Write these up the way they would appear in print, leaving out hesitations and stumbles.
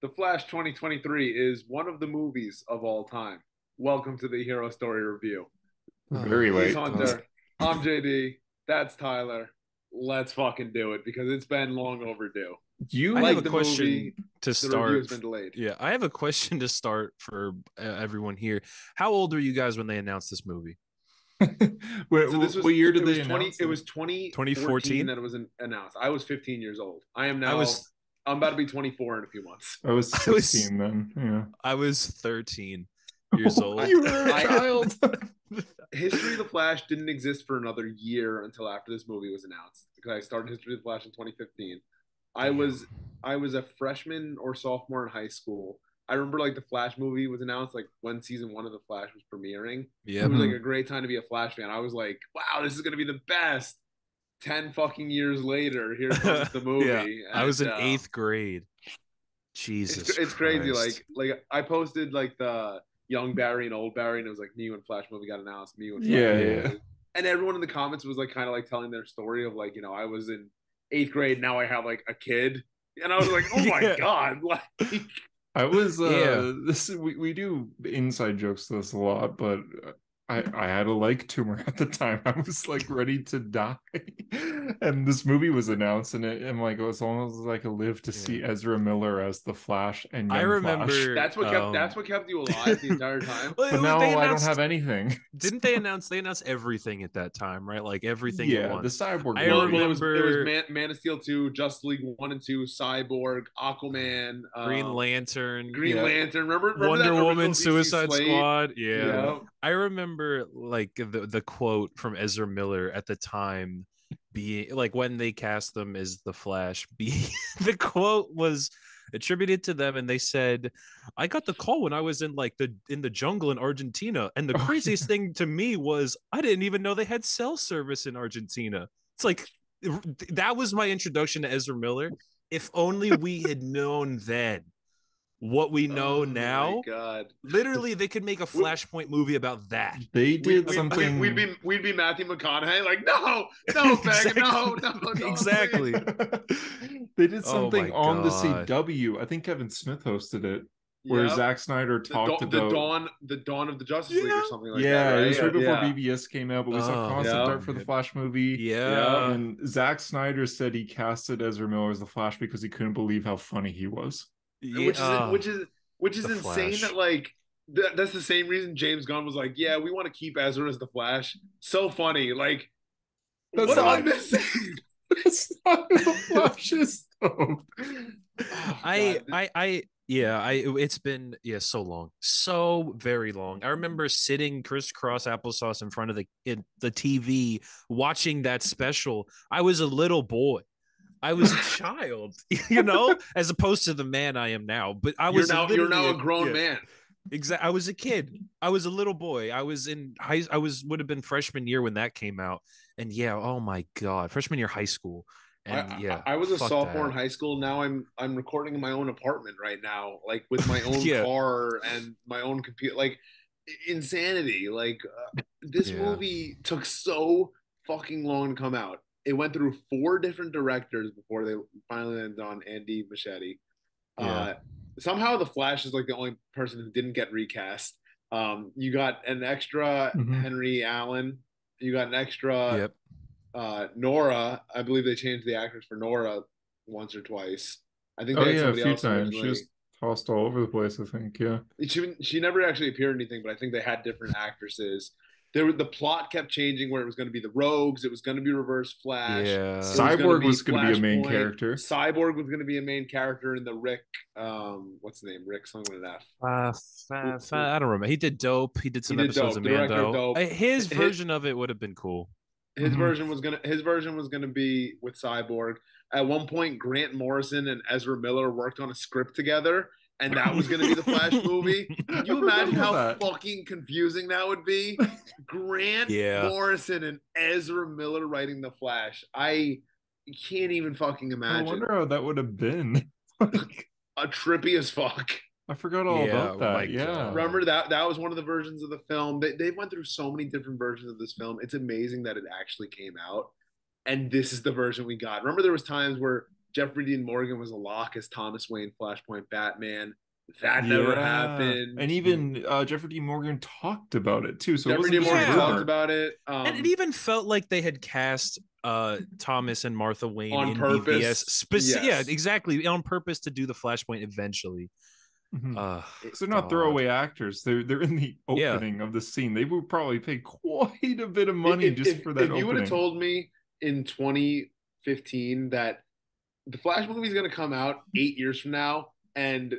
The Flash 2023 is one of the movies of all time. Welcome to the Hero Story Review. Very late. He's Hunter. I'm JD. That's Tyler. Let's fucking do it because it's been long overdue. I have a question to start for everyone here. How old were you guys when they announced this movie? What year did they announce it? It was 2014 that it was announced. I was 15 years old. I'm about to be 24 in a few months. I was 16 then. Yeah. I was 13 years old. You were a child. History of the Flash didn't exist for another year until after this movie was announced, because I started History of the Flash in 2015. I was a freshman or sophomore in high school. I remember like the Flash movie was announced like when season 1 of the Flash was premiering. Yeah, it was like a great time to be a Flash fan. I was like, wow, this is gonna be the best. 10 fucking years later, here comes the movie. Yeah. And I was in 8th grade. Jesus, it's crazy. Like I posted like the young Barry and old Barry, and it was like me when Flash movie got announced. And everyone in the comments was like kind of like telling their story of like, you know, I was in 8th grade, now I have like a kid, and I was like, oh my god, like. I was we do inside jokes to this a lot, but I had a leg tumor at the time. I was like ready to die, and this movie was announced, and it was almost like a live to see Ezra Miller as the Flash. And I remember Flash. That's what kept you alive the entire time. But now I don't have anything. Didn't they announce? They announced everything at that time, right? Like everything. Yeah, the Cyborg. It was Man of Steel 2, Justice League 1 and 2, Cyborg, Aquaman, Green Lantern, Lantern. Remember Wonder Woman, Suicide Squad. Yeah, I remember. Like the quote from Ezra Miller at the time being like, when they cast them as the Flash, the quote was attributed to them, and they said, I got the call when I was in the jungle in Argentina, and the craziest thing to me was I didn't even know they had cell service in Argentina. It's like, that was my introduction to Ezra Miller. If only we had known then what we know now. God, literally they could make a Flashpoint movie about that. They did something. We'd be Matthew McConaughey, like, no, exactly. No, exactly. They did something on the CW. I think Kevin Smith hosted it, where Zack Snyder talked about the dawn of the Justice League or something like that. Right? It was right before BBS came out, but we saw concept art for the Flash movie. Yeah, and Zack Snyder said he casted Ezra Miller as the Flash because he couldn't believe how funny he was. Yeah, which is insane. Flash. That like that's the same reason James Gunn was like, yeah, we want to keep Ezra as the Flash. So funny, like that's what am I missing? That's not the Flash's though. Oh, it's been so long, so very long. I remember sitting crisscross applesauce in front of the TV watching that special. I was a little boy. I was a child, you know, as opposed to the man I am now. But you're now a grown man. Exactly. I was a kid. I was a little boy. I was in high. I was would have been freshman year when that came out. And yeah, oh my god, freshman year high school. And I was a sophomore in high school. Now I'm recording in my own apartment right now, like with my own car and my own computer. Like insanity. Like this movie took so fucking long to come out. It went through 4 different directors before they finally landed on Andy Muschietti. Yeah. Somehow the Flash is like the only person who didn't get recast. You got an extra Henry Allen. You got an extra Nora. I believe they changed the actress for Nora once or twice. I think they had somebody else. A few times. She was tossed all over the place, I think. Yeah. She never actually appeared in anything, but I think they had different actresses. The plot kept changing where it was going to be the Rogues, it was going to be Reverse Flash. Yeah. Cyborg was going to be a main character. Cyborg was going to be a main character in the Rick, what's the name? Rick something with an F. I don't remember. He did Dope. He did some episodes of Mando. His version of it would have been cool. His version was gonna be with Cyborg. At one point, Grant Morrison and Ezra Miller worked on a script together. And that was going to be the Flash movie. Can you imagine how fucking confusing that would be? Grant Morrison and Ezra Miller writing the Flash. I can't even fucking imagine. I wonder how that would have been. A trippy as fuck. I forgot all about that. Like, remember that was one of the versions of the film. They went through so many different versions of this film. It's amazing that it actually came out. And this is the version we got. Remember there was times where Jeffrey Dean Morgan was a lock as Thomas Wayne, Flashpoint Batman. That never happened. And even Jeffrey Dean Morgan talked about it too. So Jeffrey Dean Morgan talked about it. And it even felt like they had cast Thomas and Martha Wayne on purpose. Yeah, exactly. On purpose to do the Flashpoint eventually. Mm-hmm. They're not throwaway actors. They're in the opening of the scene. They would probably pay quite a bit of money for that. If you would have told me in 2015 that the Flash movie is going to come out 8 years from now and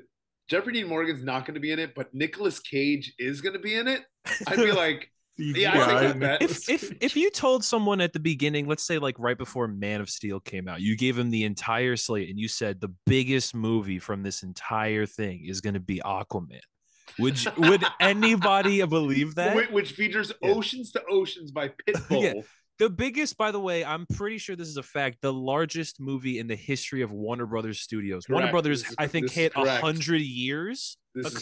Jeffrey Dean Morgan's not going to be in it, but Nicolas Cage is going to be in it, I'd be like, If you told someone at the beginning, let's say like right before Man of Steel came out, you gave him the entire slate and you said the biggest movie from this entire thing is going to be Aquaman, would anybody believe that? Which features Oceans to Oceans by Pitbull. The biggest, by the way, I'm pretty sure this is a fact, the largest movie in the history of Warner Brothers Studios. Correct. Warner Brothers, I think, hit 100 years.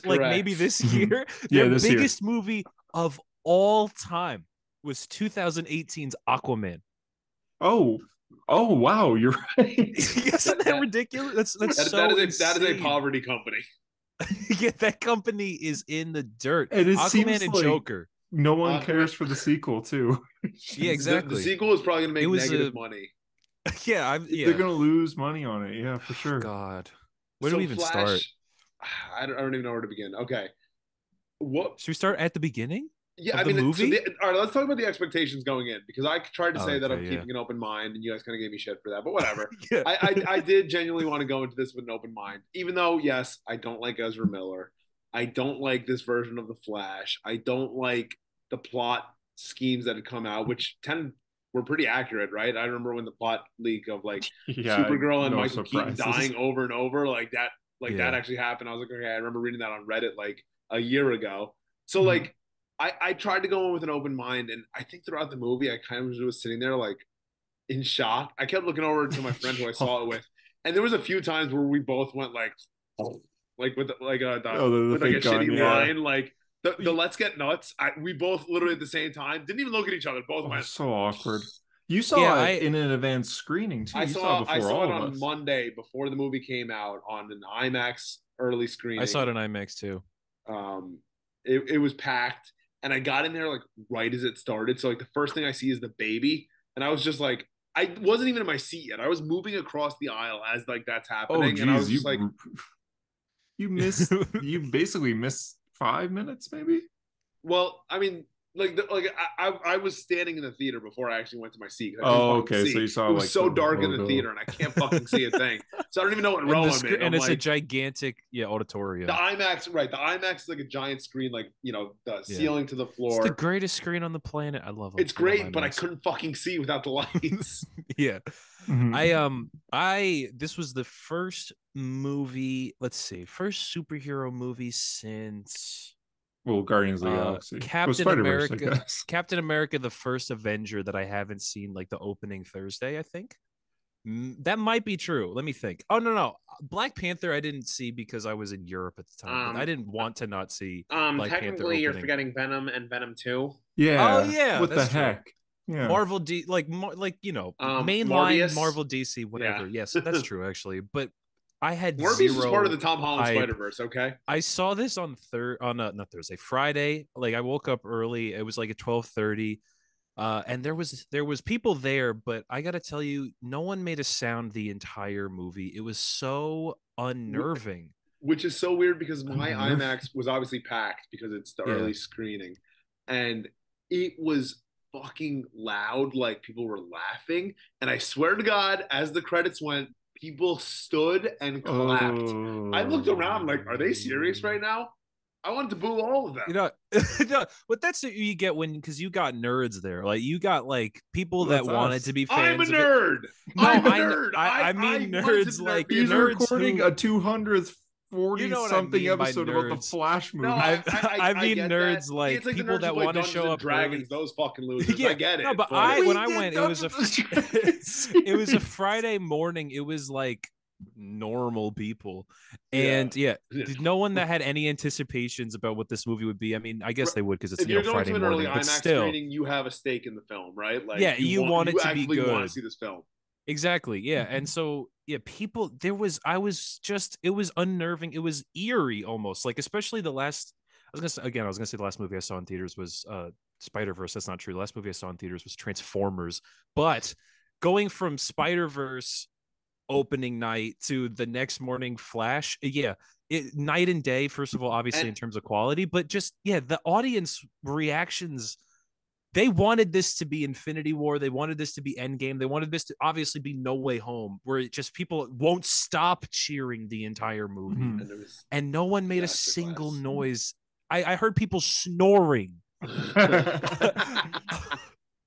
Like maybe this year. Their biggest movie of all time was 2018's Aquaman. Oh wow, you're right. Isn't that ridiculous? That is a poverty company. Yeah, that company is in the dirt. And it Aquaman and like... Joker. No one cares for the sequel too. Yeah, exactly. The sequel is probably gonna make negative money. Yeah, they're gonna lose money on it. Yeah, for sure. God, where do we even start? I don't even know where to begin. Okay, what should we start at the beginning? Yeah, I mean, movie. All right, let's talk about the expectations going in, because I tried to say that I'm keeping an open mind, and you guys kind of gave me shit for that. But whatever. I did genuinely want to go into this with an open mind, even though yes, I don't like Ezra Miller. I don't like this version of The Flash. I don't like the plot schemes that had come out, which were pretty accurate, right? I remember when the plot leak of like Supergirl and Michael Keaton dying over and over, that actually happened. I was like, okay, I remember reading that on Reddit like a year ago. So like I tried to go in with an open mind, and I think throughout the movie I kind of was sitting there like in shock. I kept looking over to my friend who I saw it with, and there was a few times where we both went like, like with like a shitty line, like the let's get nuts. We both literally at the same time didn't even look at each other. Both of us. So awkward. You saw it in an advanced screening too. I saw it on Monday before the movie came out on an IMAX early screening. I saw it on IMAX too. It was packed, and I got in there like right as it started. So like the first thing I see is the baby, and I was just like, I wasn't even in my seat yet. I was moving across the aisle as like that's happening, and I was just like. You basically missed 5 minutes, maybe. Well, I mean, I was standing in the theater before I actually went to my seat. So you saw it was like so dark in the theater, and I can't fucking see a thing. So I don't even know what row I'm in. And it's like, a gigantic auditorium. The IMAX, right? The IMAX is like a giant screen, like the ceiling to the floor. It's the greatest screen on the planet. I love it. It's great, but I couldn't fucking see without the lights. Mm-hmm. This was the first movie, first superhero movie since Guardians of the Galaxy, Captain America, the First Avenger, that I haven't seen like the opening Thursday, I think. That might be true. Let me think. Oh no, Black Panther I didn't see because I was in Europe at the time. I didn't want to not see Black Panther opening. You're forgetting Venom and Venom 2. Yeah. Oh yeah. What the heck? Yeah. Marvel mainline Morbius. Marvel DC whatever. Yeah. Yes, that's true actually. But I had Morbius was part of the Tom Holland Spider-Verse. Okay, I saw this Friday. Like I woke up early. It was like at 12:30, and there was people there, but I gotta tell you, no one made a sound the entire movie. It was so unnerving, which is so weird because my IMAX was obviously packed because it's the early screening, and it was fucking loud. Like people were laughing, and I swear to God, as the credits went, people stood and clapped. I looked around like, are they serious right now? I wanted to boo all of them. No, but that's what you get because you got nerds there. Like you got like people that wanted to be fans. I'm a nerd. I mean nerds like he's recording a 240 something episode about the Flash movie. No, I mean nerds that. Like it's people that want to show up. Dragons, those fucking losers. Yeah, I get it. No, but it was a Friday morning. It was like normal people, and no one that had any anticipations about what this movie would be. I mean, I guess they would because it's Friday morning. But still, you have a stake in the film, right? Like you want it to be good. Want to see this film. Exactly. Yeah. Mm-hmm. And so, yeah, people, there was, I was just, it was unnerving. It was eerie almost, like, especially the last, I was going to say the last movie I saw in theaters was Spider-Verse. That's not true. The last movie I saw in theaters was Transformers, but going from Spider-Verse opening night to the next morning Flash. Yeah. Night and day, first of all, obviously, and in terms of quality, but just, yeah, the audience reactions, they wanted this to be Infinity War. They wanted this to be Endgame. They wanted this to obviously be No Way Home, where it just, people won't stop cheering the entire movie. Mm-hmm. And no one made a single noise. I heard people snoring. It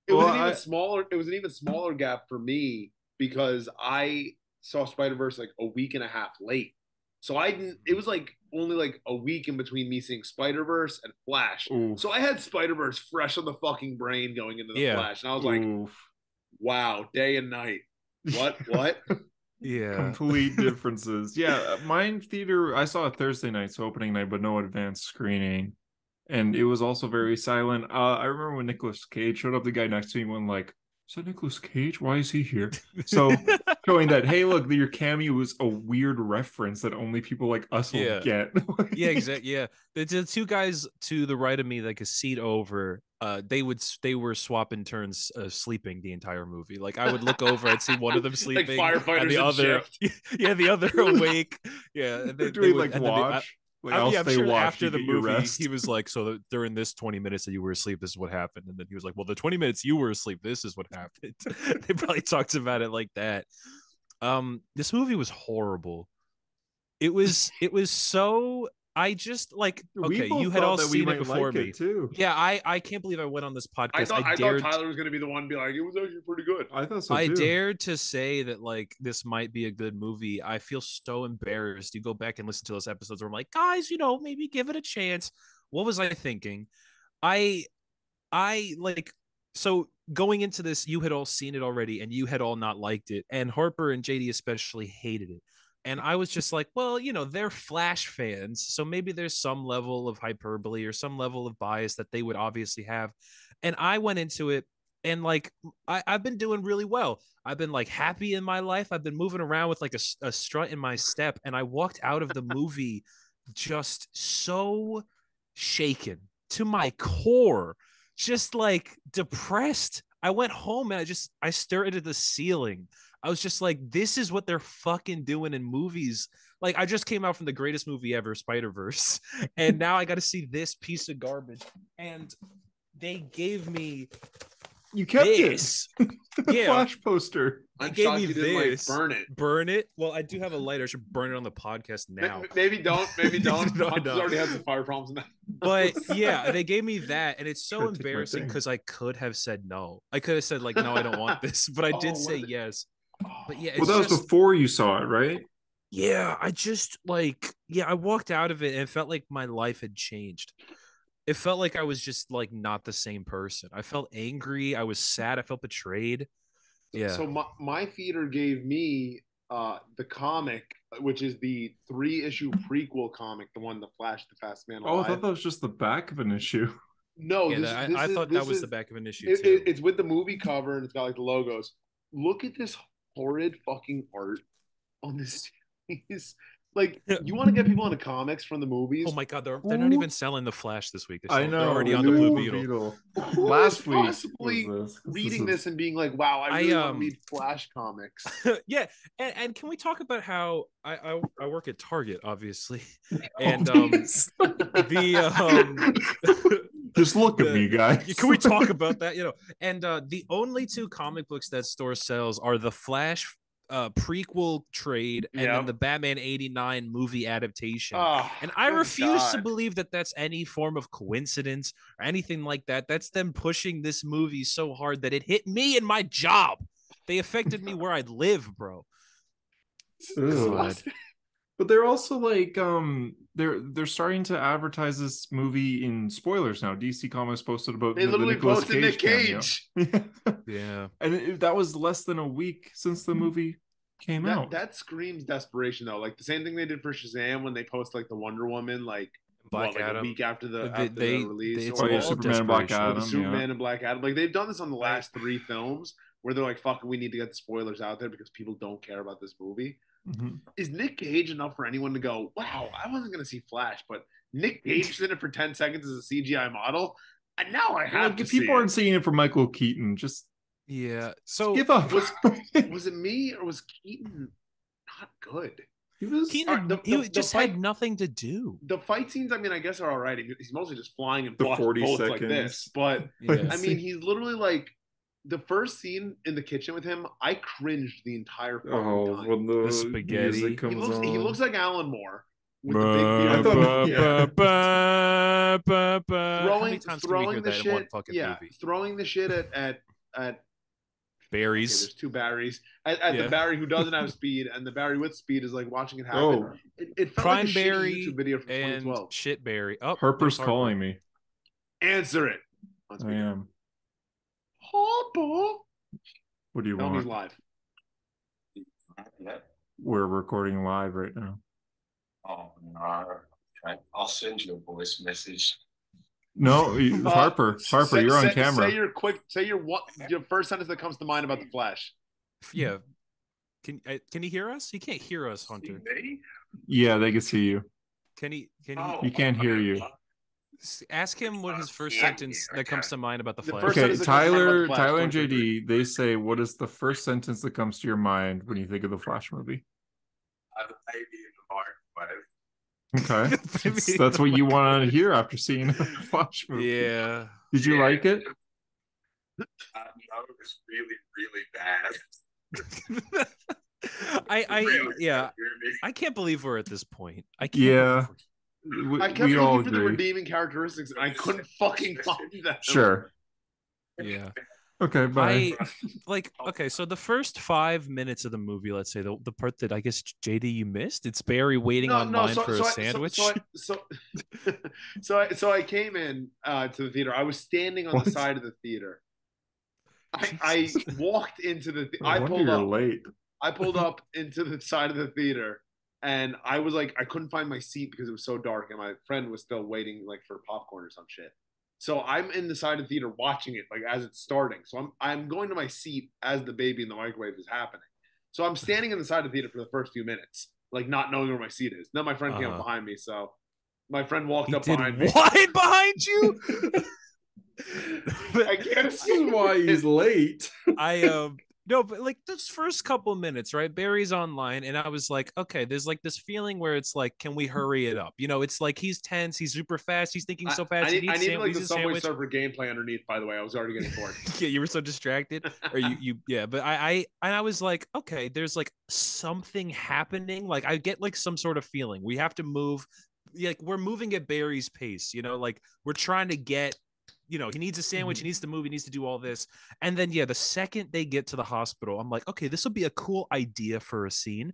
was an even smaller gap for me because I saw Spider-Verse like a week and a half late. So it was like only like a week in between me seeing Spider-Verse and Flash. Oof. So I had Spider-Verse fresh on the fucking brain going into the Flash. And I was like, wow, day and night. What? Yeah. Complete differences. Yeah. Mine theater, I saw it Thursday night, so opening night, but no advanced screening. And it was also very silent. I remember when Nicolas Cage showed up, the guy next to me went like, "Is that Nicolas Cage? Why is he here?" So showing that, hey, look, your cameo was a weird reference that only people like us will get. Yeah, exactly. Yeah, the two guys to the right of me, like a seat over, they were swapping turns sleeping the entire movie. Like I would look over, I'd see one of them sleeping, like firefighters, and the other, the other awake. Yeah, and they would watch. After the movie, he was like, so during this 20 minutes that you were asleep, this is what happened. And then he was like, well, the 20 minutes you were asleep, this is what happened. They probably talked about it like that. This movie was horrible. It was so, I just like, okay, you had all seen it before me too. Yeah, I can't believe I went on this podcast. I thought Tyler was going to be the one to be like, it was actually pretty good. I thought so too. I dared to say that like this might be a good movie. I feel so embarrassed. You go back and listen to those episodes where I'm like, guys, maybe give it a chance. What was I thinking? I like, so going into this, you had all seen it already and you had all not liked it, and Harper and JD especially hated it. And I was just like, well, they're Flash fans, so maybe there's some level of hyperbole or some level of bias that they would obviously have. And I went into it and like, I've been doing really well. I've been like happy in my life. I've been moving around with like a strut in my step. And I walked out of the movie just so shaken to my core, just like depressed. I went home and I stared at the ceiling. I was just like, this is what they're fucking doing in movies. Like, I just came out from the greatest movie ever, Spider-Verse, and now I got to see this piece of garbage. And they gave me the Flash poster. They gave me this. Like, burn it. Well, I do have a lighter. I should burn it on the podcast now. Maybe don't. No, I already had some fire problems now. But yeah, they gave me that, and it's so embarrassing because I could have said no. I could have said like, no, I don't want this, but I did say yes. But yeah, that was before you saw it, right? Yeah, I just like, I walked out of it and it felt like my life had changed. It felt like I was just like not the same person. I felt angry. I was sad. I felt betrayed. Yeah. So my theater gave me the comic, which is the 3-issue prequel comic, the one that Flash, the Fast Man Alive. Oh, I thought that was just the back of an issue. No, yeah, I thought that was the back of an issue too. It's with the movie cover and it's got like the logos. Look at this horrid fucking art on this series. Like, you want to get people into comics from the movies? Oh my God, they're not even selling the Flash this week. I know, they're already on the Blue Beetle. Last week, possibly reading this and being like, "Wow, I really want to read Flash comics." Yeah, and can we talk about how I work at Target, obviously, and just look at me, guys. Can we talk about that? And the only two comic books that store sells are the Flash prequel trade and then the Batman 89 movie adaptation, and I refuse to believe that that's any form of coincidence or anything like that. That's them pushing this movie so hard that it hit me in my job. They affected me where I live, bro. But they're also like they're starting to advertise this movie in spoilers now. DC Comics posted about the Nick Cage. Yeah, and that was less than a week since the movie came out. That screams desperation, though. Like the same thing they did for Shazam when they post like the Wonder Woman, like Black Adam, like a week after the release, or Superman and Black Adam. Like they've done this on the last three films. where they're like, fuck, we need to get the spoilers out there because people don't care about this movie. Mm-hmm. Is Nick Cage enough for anyone to go, wow, I wasn't going to see Flash, but Nick Cage did it for 10 seconds as a CGI model, and now I have to see it. People aren't seeing it for Michael Keaton. Just, yeah. So give up. Was it me, or was Keaton not good? He was, he just had nothing to do. The fight scenes, I mean, I guess are all right. He's mostly just flying and blocking bolts like this. But, yeah. I mean, he's literally like, the first scene in the kitchen with him, I cringed the entire fucking time. When the spaghetti comes on. He looks like Alan Moore with the big beard. Throwing the shit. Yeah, throwing the shit at Barry's. Okay, there's two Barrys. At the Barry who doesn't have speed, and the Barry with speed is like watching it happen. Oh. It felt Prime like a Barry YouTube video from 2012. Shit Barry. Oh, Harper's calling me. Answer it. I am. Harper. What do you want? Live. We're recording live right now. Oh no! Okay. I'll send you a voice message. No, Harper, you're on camera. Say your first sentence that comes to mind about the Flash. Yeah. Can he hear us? He can't hear us, Hunter. Yeah, they can see you. Can he? He can't hear you. Ask him what his first sentence that comes to mind about the Flash. Okay, Tyler and JD, they say, what is the first sentence that comes to your mind when you think of the Flash movie? I'm a baby in the heart, okay. That's what you want to hear after seeing the Flash movie. Yeah. Did you like it? No, it was really, really bad. I can't believe we're at this point. I kept looking for the redeeming characteristics, and I couldn't fucking find them. Sure. Yeah. Okay, bye. So the first 5 minutes of the movie, let's say, the part that I guess, JD, you missed, it's Barry waiting online for a sandwich. So I came in to the theater. I was standing on the side of the theater. I walked into the theater. I pulled up into the side of the theater. And I was like, I couldn't find my seat because it was so dark, and my friend was still waiting like for popcorn or some shit. So I'm in the side of the theater watching it like as it's starting. So I'm going to my seat as the baby in the microwave is happening. So I'm standing in the side of the theater for the first few minutes, like not knowing where my seat is. Then my friend came up behind me. So my friend walked up behind me. What? Behind you? I can't see why he's late. No, but like this first couple minutes, right? Barry's online, and I was like, okay, there's like this feeling where it's like, can we hurry it up? You know, it's like he's tense, he's super fast, he's thinking so fast. I need like the Subway Surfer gameplay underneath. By the way, I was already getting bored. Yeah, you were so distracted, or you yeah. But I was like, okay, there's like something happening. Like I get like some sort of feeling. We have to move. Like we're moving at Barry's pace. You know, like we're trying to get. You know, he needs a sandwich, he needs to move, he needs to do all this. And then, yeah, the second they get to the hospital, I'm like, okay, this will be a cool idea for a scene.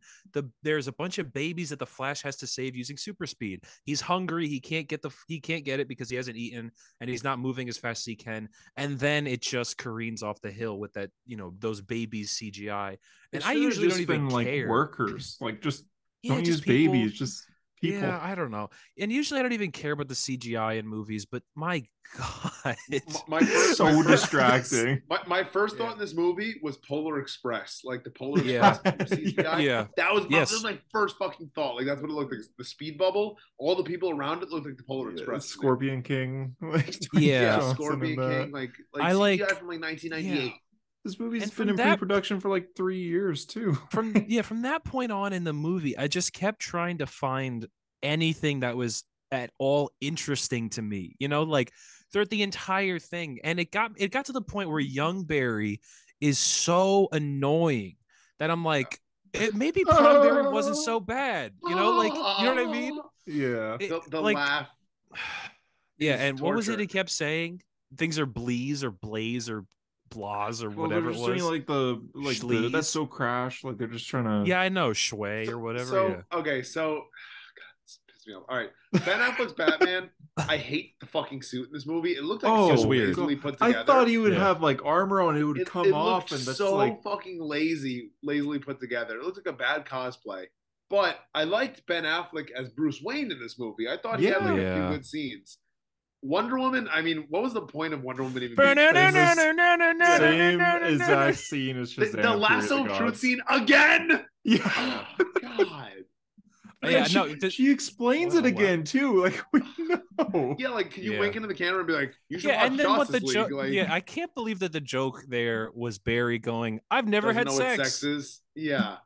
There's a bunch of babies that the Flash has to save using super speed. He's hungry, he can't get it because he hasn't eaten, and he's not moving as fast as he can. And then it just careens off the hill with that, you know, those babies CGI. And I usually don't even care. Like workers, like just don't use people, babies, just. People. Yeah, I don't know. And usually I don't even care about the CGI in movies, but my God. Distracting. My first thought in this movie was Polar Express, like the Polar Express CGI. Yeah. That was my first fucking thought. Like that's what it looked like. The speed bubble, all the people around it looked like the Polar Express. Scorpion King. Scorpion King. Like CGI from like 1998. Yeah. This movie's been in pre-production for like 3 years too. From that point on in the movie, I just kept trying to find anything that was at all interesting to me. You know, like throughout the entire thing, and it got to the point where young Barry is so annoying that I'm like, maybe Prime Barry wasn't so bad. You know, like you know what I mean? Yeah. The like, laugh. Yeah, and torture. What was it he kept saying? Things are blees or blaze or. Blahs or whatever it was. Doing like the that's so Crash. Like they're just trying to. Yeah, I know Shway or whatever. God, this pissed me off. All right, Ben Affleck's Batman. I hate the fucking suit in this movie. It looked like so easily put together. I thought he would have like armor on, and it would come off, and that's so like fucking lazily put together. It looked like a bad cosplay. But I liked Ben Affleck as Bruce Wayne in this movie. I thought he had like a few good scenes. Wonder Woman, I mean, what was the point of Wonder Woman even? Same exact scene as Shazam. The lasso of truth scene again. Yeah. Oh, God. Yeah, she explains it again too. Like we know. Yeah, like can you wink into the camera and be like, "You should watch Justice League." Like, yeah, I can't believe that the joke there was Barry going, "I've never had sex." What sex is. Yeah,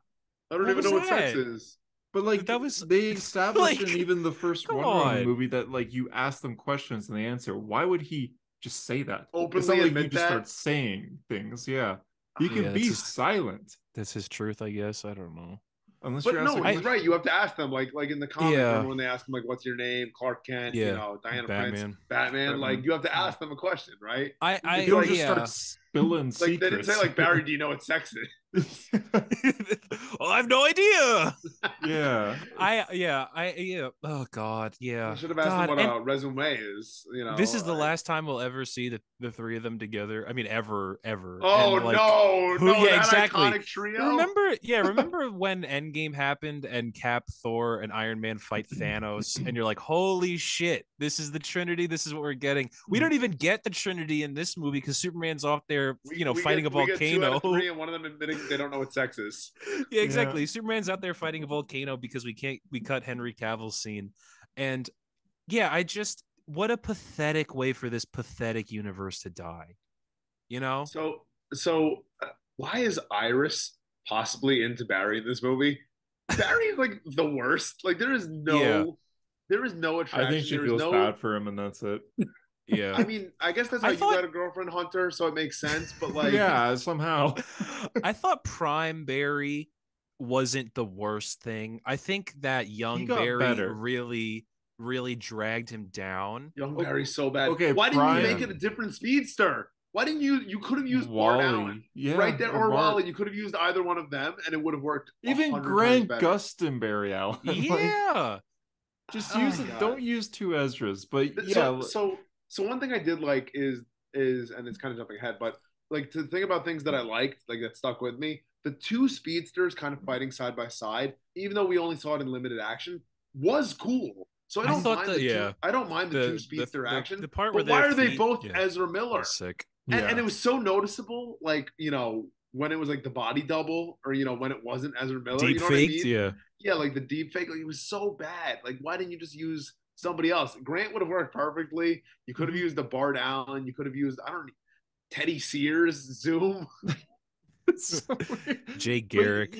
I don't even know what sex is. But like that was they established in even the first Wonder Woman movie that like you ask them questions and they answer. Why would he just say that? It's not like you just start saying things. Yeah, you can be silent. That's his truth, I guess. I don't know. Unless but no, he's right. You have to ask them, like in the comics, when they ask them, like, "What's your name?" Clark Kent, you know, Diana Prince, Batman. Like, you have to ask them a question, right? You don't just start spilling like, secrets. They didn't say, like, "Barry, do you know what sex is?" Well, I have no idea. Yeah. Oh God, yeah. I should have asked them what a resume is. You know, this is the last time we'll ever see the three of them together. I mean, ever. Oh and, like, no, yeah, exactly. Iconic trio. Remember when Endgame happened and Cap, Thor, and Iron Man fight Thanos, and you're like, holy shit, this is the Trinity. This is what we're getting. We don't even get the Trinity in this movie because Superman's off there, fighting a volcano. Get 2 out of 3 and one of them admitting they don't know what sex is. Yeah, exactly. Yeah. Superman's out there fighting a volcano because we cut Henry Cavill's scene. And what a pathetic way for this pathetic universe to die. You know? So why is Iris possibly into Barry in this movie? Barry is like the worst. Like there is no attraction. I think she feels bad for him and that's it. Yeah, I mean, I guess that's how you got a girlfriend, Hunter, so it makes sense, but like... Yeah, somehow. I thought Prime Barry wasn't the worst thing. I think that young Barry really, really dragged him down. Young Barry's so bad. Okay, why didn't you make it a different speedster? Why didn't you could have used Bart Allen right there, or Wally. You could have used either one of them, and it would have worked. Even Grant Gustin Barry Allen. Yeah! Just use it. Don't use 2 Ezras, but yeah. So one thing I did like is and it's kind of jumping ahead, but like to think about things that I liked, like that stuck with me, the 2 speedsters kind of fighting side by side, even though we only saw it in limited action, was cool. So I don't mind the 2 speedster action. The part where why are they both Ezra Miller? Sick. Yeah. And it was so noticeable, like, when it was like the body double, or when it wasn't Ezra Miller. Deep faked, what I mean? Yeah, like the deep fake, like it was so bad. Like, why didn't you just use somebody else? Grant would have worked perfectly. You could have used the Bart Allen. You could have used Teddy Sears, Zoom. So Jay Garrick.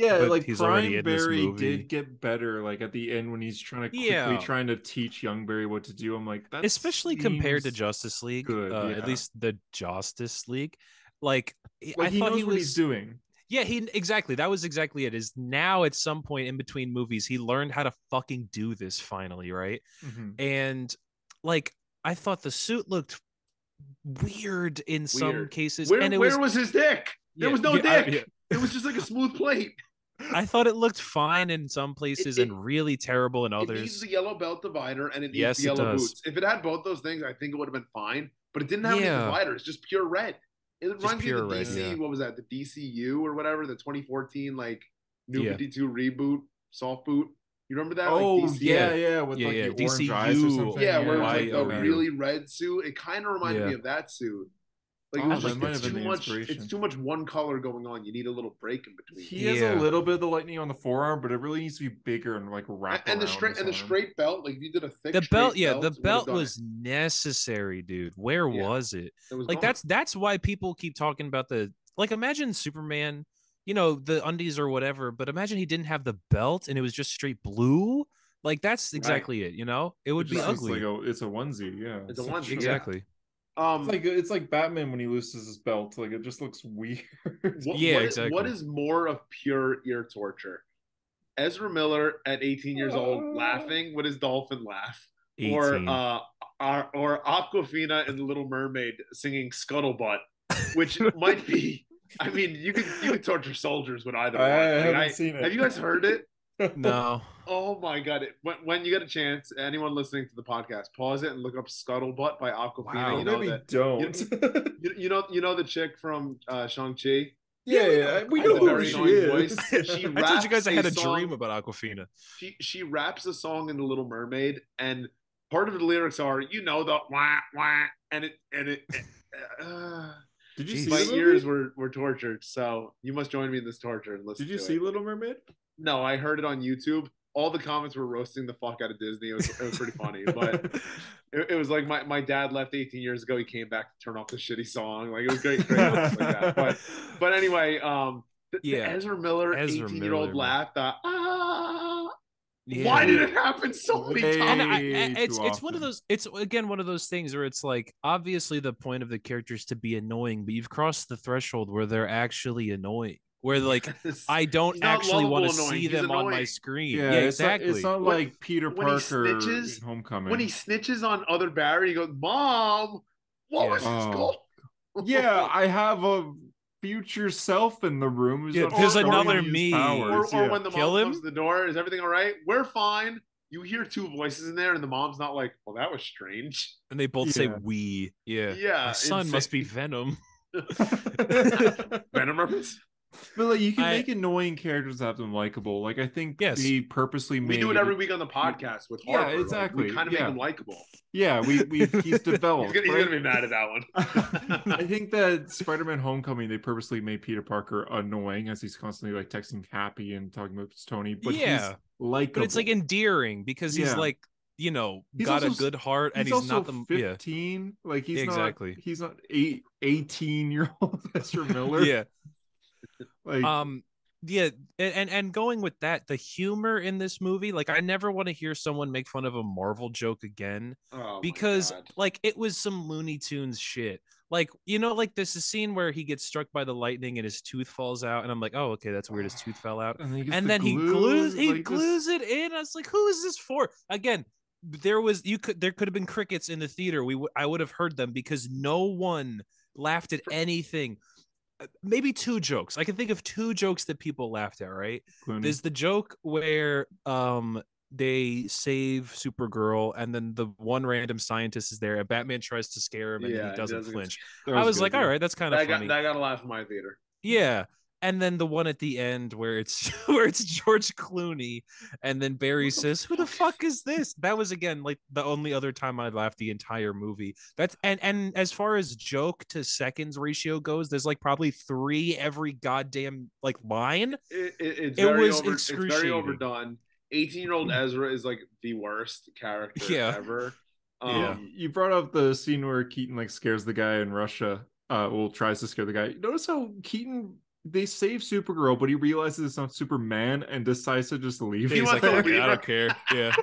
Prime Barry did get better. Like at the end when he's trying to quickly trying to teach young Barry what to do. I'm like, that especially compared to Justice League, at least the Justice League. Like I thought he knows what he's doing. Yeah, exactly. That was exactly it. Is now at some point in between movies, he learned how to fucking do this finally, right? Mm-hmm. And like I thought the suit looked weird in some cases. And where was his dick? There was no dick. It was just like a smooth plate. I thought it looked fine in some places and really terrible in others. It needs the yellow belt divider and it needs the yellow boots. If it had both those things, I think it would have been fine. But it didn't have any dividers. Just pure red. It runs you the DC, what was that, the DCU or whatever, the 2014 like New 52 reboot, soft boot. You remember that? Oh, like DC, with like the orange eyes or something. Yeah, where it was like a really red suit. It kind of reminded me of that suit. Like it was just it's too much one color going on. You need a little break in between. He has a little bit of the lightning on the forearm, but it really needs to be bigger and like wrapped around. And the straight belt, like you did a thick belt. The belt was necessary, dude. Where was it? That's why people keep talking about the imagine Superman, the undies or whatever, but imagine he didn't have the belt and it was just straight blue. Like that's exactly it, It would be ugly. Like it's a onesie, It's a onesie, exactly. Yeah. It's like Batman when he loses his belt. Like it just looks weird. What is more of pure ear torture? Ezra Miller at 18 years old laughing with his dolphin laugh, 18. or Aquafina in The Little Mermaid singing Scuttlebutt, which might be. I mean, you could torture soldiers with either one. I haven't seen it. Have you guys heard it? No. Oh my God! When you get a chance, anyone listening to the podcast, pause it and look up "Scuttlebutt" by Aquafina. Wow, you know the chick from Shang-Chi. Yeah, we know who she is. I told you guys I had a dream about Aquafina. She raps a song in The Little Mermaid, and part of the lyrics are, you know, the wah wah, and did you see my ears were tortured, so you must join me in this torture and listen. Did you see Little Mermaid? No, I heard it on YouTube. All the comments were roasting the fuck out of Disney. It was pretty funny, but it was like my dad left 18 years ago. He came back to turn off the shitty song. Like, it was great, like that. But anyway, the Ezra Miller 18-year-old laughed. Yeah. Why did it happen so many times? It's one of those. It's again one of those things where it's like, obviously the point of the character is to be annoying, but you've crossed the threshold where they're actually annoying. Where, like, I don't actually want to see them on my screen. Yeah, exactly. It's not like Peter Parker in Homecoming. When he snitches on other Barry, he goes, "Mom, what was this called?" Yeah, I have a future self in the room. Yeah, there's another me. Or when the mom comes to the door, is everything all right? We're fine. You hear two voices in there, and the mom's not like, "Well, that was strange." And they both say, "We." Yeah. Yeah. My son must be Venom. Venom. But, like, you can make annoying characters that have them likable. Like, I think they purposely made... We do it every week on the podcast with Harper. Yeah, exactly. Like, we kind of make him likable. Yeah, he's developed. He's going to be mad at that one. I think that Spider-Man Homecoming, they purposely made Peter Parker annoying, as he's constantly, like, texting Happy and talking about Tony. But he's likable. But it's, like, endearing because he's, like... You know, he's got also a good heart, and he's not the 15. Yeah. Like, he's not. He's not 18-year-old Ezra Miller. Yeah. Like, and going with that, the humor in this movie, like, I never want to hear someone make fun of a Marvel joke again, because, like, it was some Looney Tunes shit. Like, you know, like, there's a scene where he gets struck by the lightning and his tooth falls out, and I'm like, oh, okay, that's weird, his tooth fell out, and then he glues it in. I was like, who is this for? Again, there could have been crickets in the theater. I would have heard them because no one laughed at anything. Maybe two jokes. I can think of two jokes that people laughed at, right? Clooney. There's the joke where they save Supergirl, and then the one random scientist is there, and Batman tries to scare him, and he doesn't flinch. I was like, all right, that's kind of funny. I got a laugh in my theater. Yeah. And then the one at the end where it's George Clooney, and then Barry says, "Who the fuck is this?" That was, again, like, the only other time I laughed the entire movie. That's and as far as joke to seconds ratio goes, there's, like, probably three every goddamn, like, line. It's very overdone. 18-year-old Ezra is, like, the worst character ever. You brought up the scene where Keaton, like, scares the guy in Russia. Tries to scare the guy. Notice how Keaton. They save Supergirl, but he realizes it's not Superman and decides to just leave. He's like, okay, I don't care. Yeah.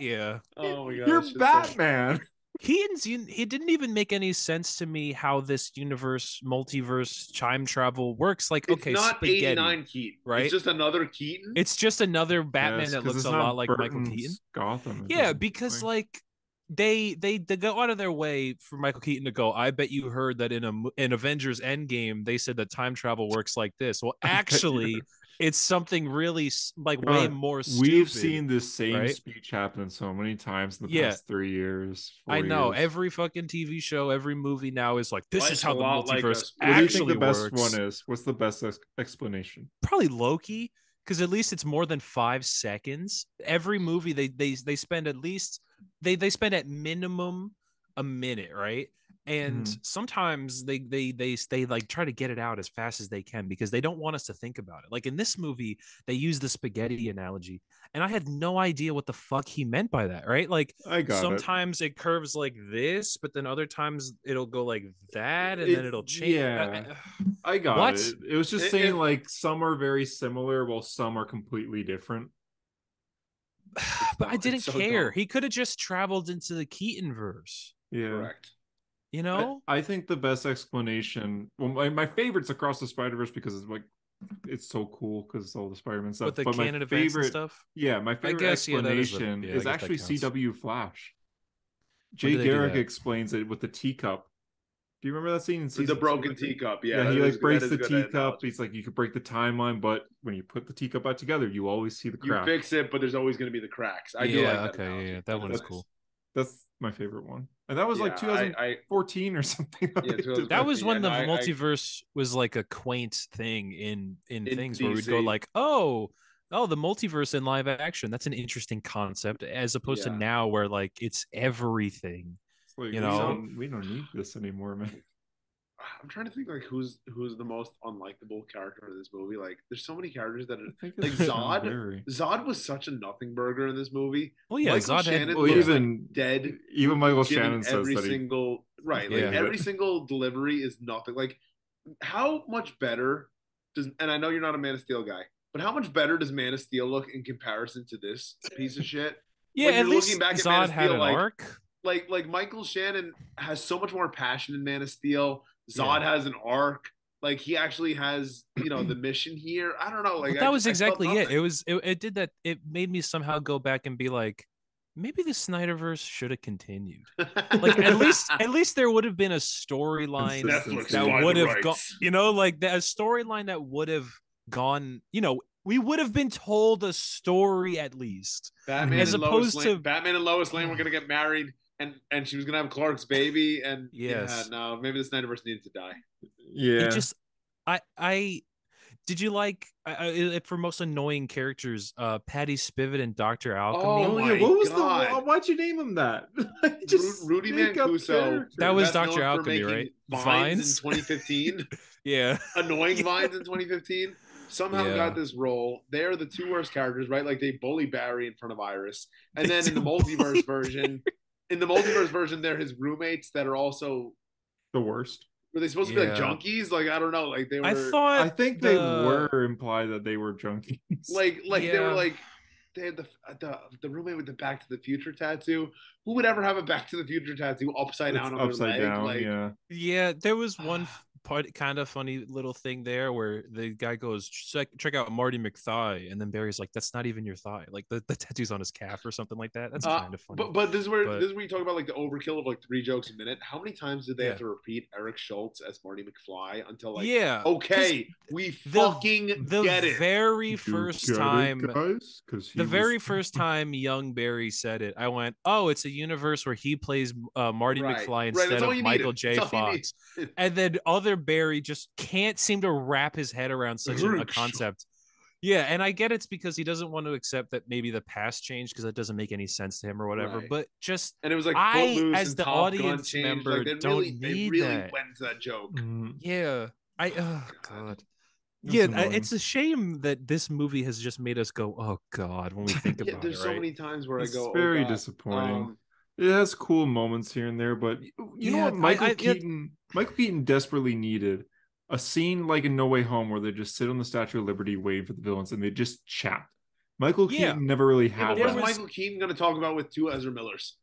Yeah. Oh my gosh. You're Batman. He didn't even make any sense to me how this universe, multiverse, time travel works. Like, it's not spaghetti, 89 Keaton, right? It's just another Keaton. It's just another Batman that looks a lot like Burton's Michael Keaton. Gotham. Yeah, because like they go out of their way for Michael Keaton to go, I bet you heard that in Avengers: Endgame they said that time travel works like this. Well, actually, it's something really, like, way more stupid. We've seen this same speech happen so many times in the past 3 years. I know every fucking TV show, every movie now is like, this is how the multiverse actually works. What do you think the best one is? What's the best explanation? Probably Loki, because at least it's more than 5 seconds. Every movie they spend at least. They spend at minimum a minute, right? And sometimes they like try to get it out as fast as they can because they don't want us to think about it. Like in this movie, they use the spaghetti analogy, and I had no idea what the fuck he meant by that, right? Like sometimes it curves like this, but then other times it'll go like that, and then it'll change. Yeah, I got it. It was just saying like some are very similar while some are completely different. But I didn't care. Dumb. He could have just traveled into the Keatonverse. Yeah, correct. You know, I think the best explanation. Well, my favorite's Across the Spider-Verse because it's like it's so cool because all the Spider-Man stuff. But my favorite stuff. Yeah, my favorite explanation is actually CW Flash. Jay Garrick explains it with the teacup. Do you remember that scene? The broken teacup. Yeah, he like breaks the teacup. He's like, you could break the timeline, but when you put the teacup back together, you always see the crack. You fix it, but there's always going to be the cracks. I do like that. Okay, that one is cool. That's my favorite one, and that was like 2014 or something. Yeah, that was when the multiverse was like a quaint thing in things where we'd go like, oh. oh, the multiverse in live action, that's an interesting concept, as opposed to now where like it's everything. Wait, we don't need this anymore, man. I'm trying to think like who's the most unlikable character in this movie. Like, there's so many characters that are, like Zod was such a nothing burger in this movie. Well, yeah, Michael Zod Shannon had, even like dead. Even Michael Shannon says every single every single delivery is nothing. Like, how much better does, and I know you're not a Man of Steel guy, but how much better does Man of Steel look in comparison to this piece of shit? Yeah, at least looking back Zod at Man had of Steel, an arc. Like Michael Shannon has so much more passion in Man of Steel. Zod has an arc. Like, he actually has, you know, the mission here. I don't know. Like, but that was exactly it. It did that. It made me somehow go back and be like, maybe the Snyderverse should have continued. Like, at least there would have been a storyline that would have gone, you know, like a storyline that would have gone, you know, we would have been told a story at least. Batman and Lois Lane were going to get married. And she was gonna have Clark's baby, and no, maybe the Snyderverse needed to die. Yeah, it just for most annoying characters, Patty Spivot and Dr. Alchemy. Oh yeah, what was the? Why'd you name him that? Rudy Mancuso. That was Dr. Alchemy, right? Vines in 2015. Yeah, annoying vines in 2015. Somehow got this role. They're the two worst characters, right? Like, they bully Barry in front of Iris, and then in the multiverse version. In the multiverse version, they're his roommates that are also the worst. Were they supposed to be like junkies? Like, I don't know. Like, they were. I think they were implied that they were junkies. Like they were like, they had the roommate with the Back to the Future tattoo. Who would ever have a Back to the Future tattoo upside down on their leg? Like, yeah. There was one kind of funny little thing there where the guy goes, check out Marty McThigh, and then Barry's like, that's not even your thigh, like the tattoo's on his calf or something like that. That's kind of funny. But this is where you talk about like the overkill of like 3 jokes a minute. How many times did they have to repeat Eric Schultz as Marty McFly until like the very first time young Barry said it, I went, oh, it's a universe where he plays Marty McFly instead of Michael J. Fox. And then other Barry just can't seem to wrap his head around such a concept. Yeah, and I get it's because he doesn't want to accept that maybe the past changed because that doesn't make any sense to him or whatever. Right. But just, and it was like I, as the audience member, like, they really went to that joke. Yeah, God. Yeah, it's a shame that this movie has just made us go, oh God, when we think about it. There's so many times where I go, very disappointing. It has cool moments here and there, but you know what? Michael Keaton desperately needed a scene like in No Way Home where they just sit on the Statue of Liberty waiting for the villains and they just chat. Michael Keaton never really had. What was Michael Keaton going to talk about with 2 Ezra Millers?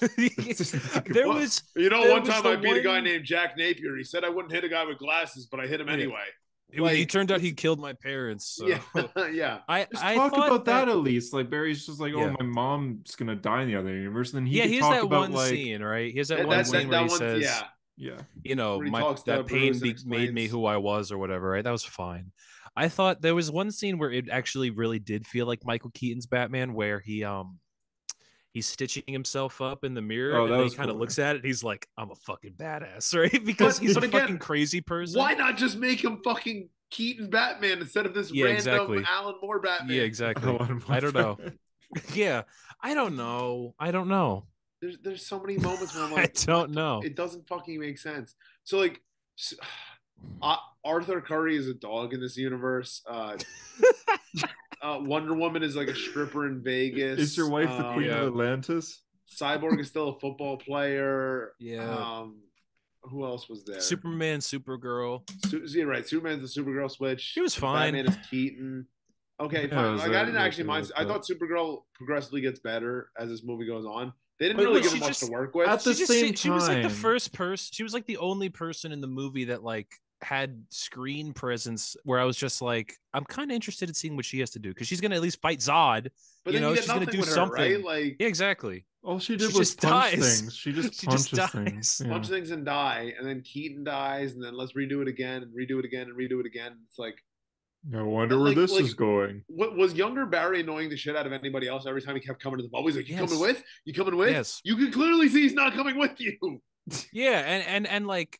One time I beat a guy named Jack Napier. He said I wouldn't hit a guy with glasses, but I hit him anyway. Like, he turned out he killed my parents. So. Yeah, yeah. I talked about that at least. Like, Barry's just like, oh, my mom's gonna die in the other universe. And then he has that one scene where he says, you know, that pain made me who I was or whatever. Right, that was fine. I thought there was one scene where it actually really did feel like Michael Keaton's Batman, where he's stitching himself up in the mirror, and he kind of looks at it. He's like, "I'm a fucking badass," right? Because he's a fucking crazy person. Why not just make him fucking Keaton Batman instead of this random Alan Moore Batman? Yeah, exactly. I don't know. Yeah, I don't know. There's so many moments where I'm like, I don't know. It doesn't fucking make sense. So like, Arthur Curry is a dog in this universe. Wonder Woman is like a stripper in Vegas. Is your wife the queen of Atlantis? Cyborg is still a football player. Yeah. Who else was there? Superman, Supergirl. Superman's the Supergirl switch. He was fine. Batman is Keaton. Okay, fine. Like, I didn't actually mind. I thought Supergirl progressively gets better as this movie goes on. They didn't really give her much to work with. At the same time, she was like the first person. She was like the only person in the movie that like had screen presence where I was just like, I'm kind of interested in seeing what she has to do, because she's gonna at least fight Zod, but then she's gonna do something, right? Like, yeah, exactly. All she did was punch things. Punch things and die, and then Keaton dies, and then let's redo it again and redo it again and redo it again. It's like, no wonder where this is going. What was younger Barry annoying the shit out of anybody else every time he kept coming to the ball? He's like, you coming with? You coming with? Yes. You can clearly see he's not coming with you. Yeah, and like,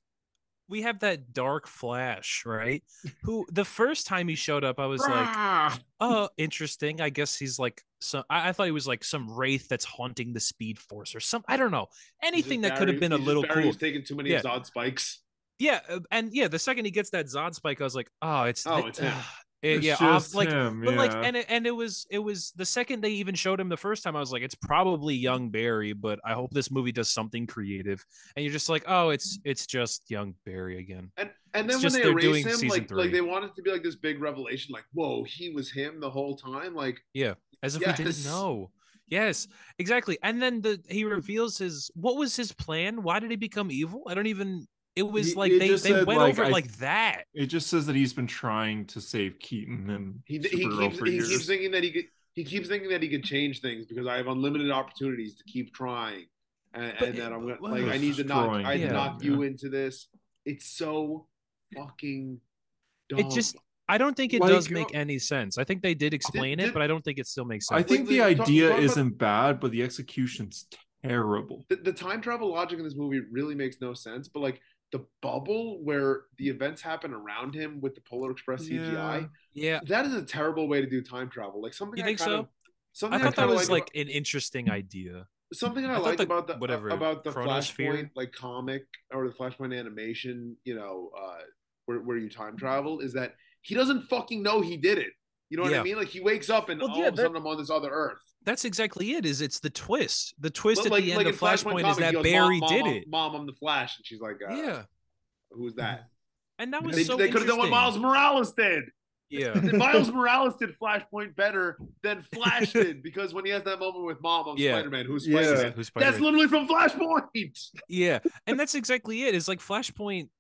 we have that dark Flash, right? Who the first time he showed up, I was like, oh, interesting. I guess he's like, so I thought he was like some wraith that's haunting the Speed Force or some, I don't know, anything that could have been a little cool. He's taking too many Zod spikes. Yeah, and yeah, the second he gets that Zod spike, I was like, it's him. It was the second they even showed him the first time, I was like, it's probably young Barry, but I hope this movie does something creative. And you're just like, oh, it's just young Barry again. And then when they erase him, like they want it to be like this big revelation, like, whoa, he was him the whole time, like, yeah, as if we didn't know. Yes, exactly. And then he reveals what was his plan? Why did he become evil? I don't even. It was they went over that. It just says that he's been trying to save Keaton, and he keeps thinking that he could change things because I have unlimited opportunities to keep trying, and that I'm gonna, like, I need to knock you into this. It's so fucking dumb. I don't think it does make any sense. I think they did explain it, but I don't think it still makes sense. I think the idea isn't bad, but the execution's terrible. The time travel logic in this movie really makes no sense, but like, the bubble where the events happen around him with the Polar Express CGI. Yeah. That is a terrible way to do time travel. Like something. You think so? I thought that was like an interesting idea. Something I like about the Flashpoint, like comic or the Flashpoint animation, you know, where you time travel, is that he doesn't fucking know he did it. You know what I mean? Like, he wakes up and all of a sudden I'm on this other Earth. That's exactly it. It's the twist. The twist at the end of Flashpoint is that Barry did it. Mom, I'm the Flash, and she's like, "Yeah, who's that?" And that was so interesting. They could have done what Miles Morales did. Yeah, Miles Morales did Flashpoint better than Flash did, because when he has that moment with Mom on Spider-Man, who's Spider-Man? That's literally from Flashpoint. Yeah, and that's exactly it. It's like Flashpoint.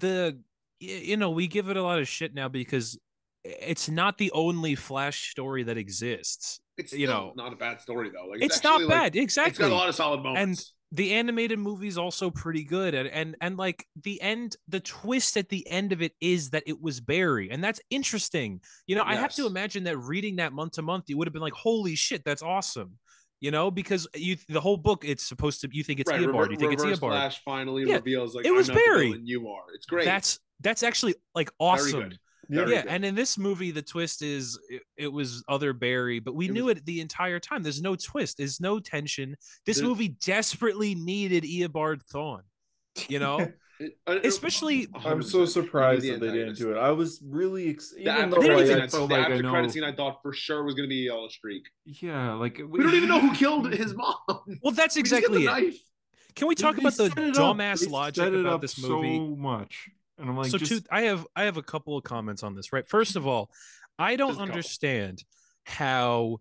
We give it a lot of shit now because it's not the only Flash story that exists. It's not a bad story though. Like, it's not bad, exactly. It's got a lot of solid moments. And the animated movie's also pretty good. And like the twist at the end of it is that it was Barry, and that's interesting. I have to imagine that reading that month to month, you would have been like, "Holy shit, that's awesome!" Because the whole book, it's supposed to. You think it's Eobard. You think it's Eobard. Flash finally reveals like, it was Barry. You are. It's great. That's actually like awesome. Yeah, and in this movie, the twist is it was other Barry, but we knew it the entire time. There's no twist. There's no tension. This movie desperately needed Eobard Thawne, especially. I'm so surprised that they didn't do it. I was really excited. After credit scene, I thought for sure was going to be a yellow streak. Yeah, like we don't even know who killed his mom. Well, that's exactly it. Can we talk about the dumbass logic about this movie? So much. And I'm like, I have a couple of comments on this, right? First of all, I don't understand how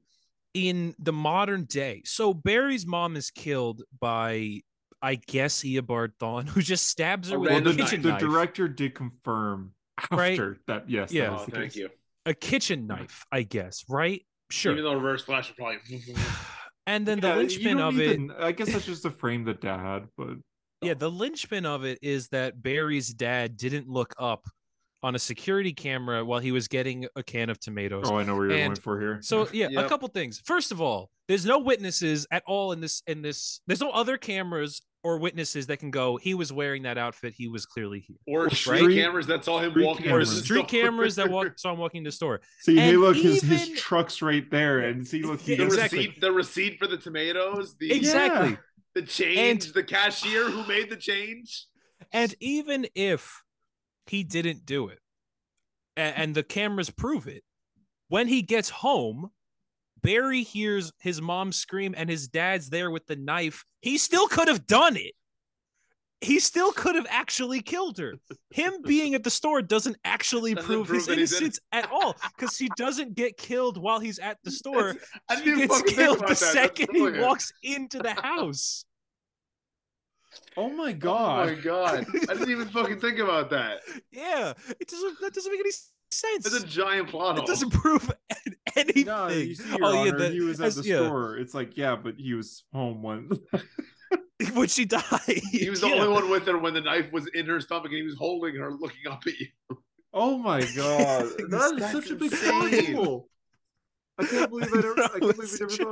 in the modern day, so Barry's mom is killed by, I guess, Eobard Thawne, who just stabs her with a kitchen knife. The director did confirm after that. Yes. Yeah. That thank you. A kitchen knife, I guess. Right. Sure. Even though Reverse Flash would probably. And then the linchpin of it. I guess that's just to frame the dad, but. Yeah, the linchpin of it is that Barry's dad didn't look up on a security camera while he was getting a can of tomatoes. Oh, I know where you're going for here. So yeah, a couple things. First of all, there's no witnesses at all in this. There's no other cameras or witnesses that can go, he was wearing that outfit, he was clearly here. Or street cameras that saw him walking. Or street cameras that saw him walking to the store. See, and hey, look, his truck's right there. And see, look, the receipt for the tomatoes. Exactly. Yeah. The change, the cashier who made the change. And even if he didn't do it, and the cameras prove it, when he gets home, Barry hears his mom scream and his dad's there with the knife. He still could have done it. He still could have actually killed her. Him being at the store doesn't actually prove his innocence at all, because he doesn't get killed while he's at the store. He gets killed the second he walks into the house. Oh my god! Oh my god! I didn't even fucking think about that. Yeah, it doesn't. That doesn't make any sense. It's a giant plot hole. It doesn't prove anything. No, you see, Your Honor, he was at the store. It's like, yeah, but he was home when. Would she die? He was the only one with her when the knife was in her stomach, and he was holding her, looking up at you. Oh my god, that's such insane. A big deal! I can't believe I never thought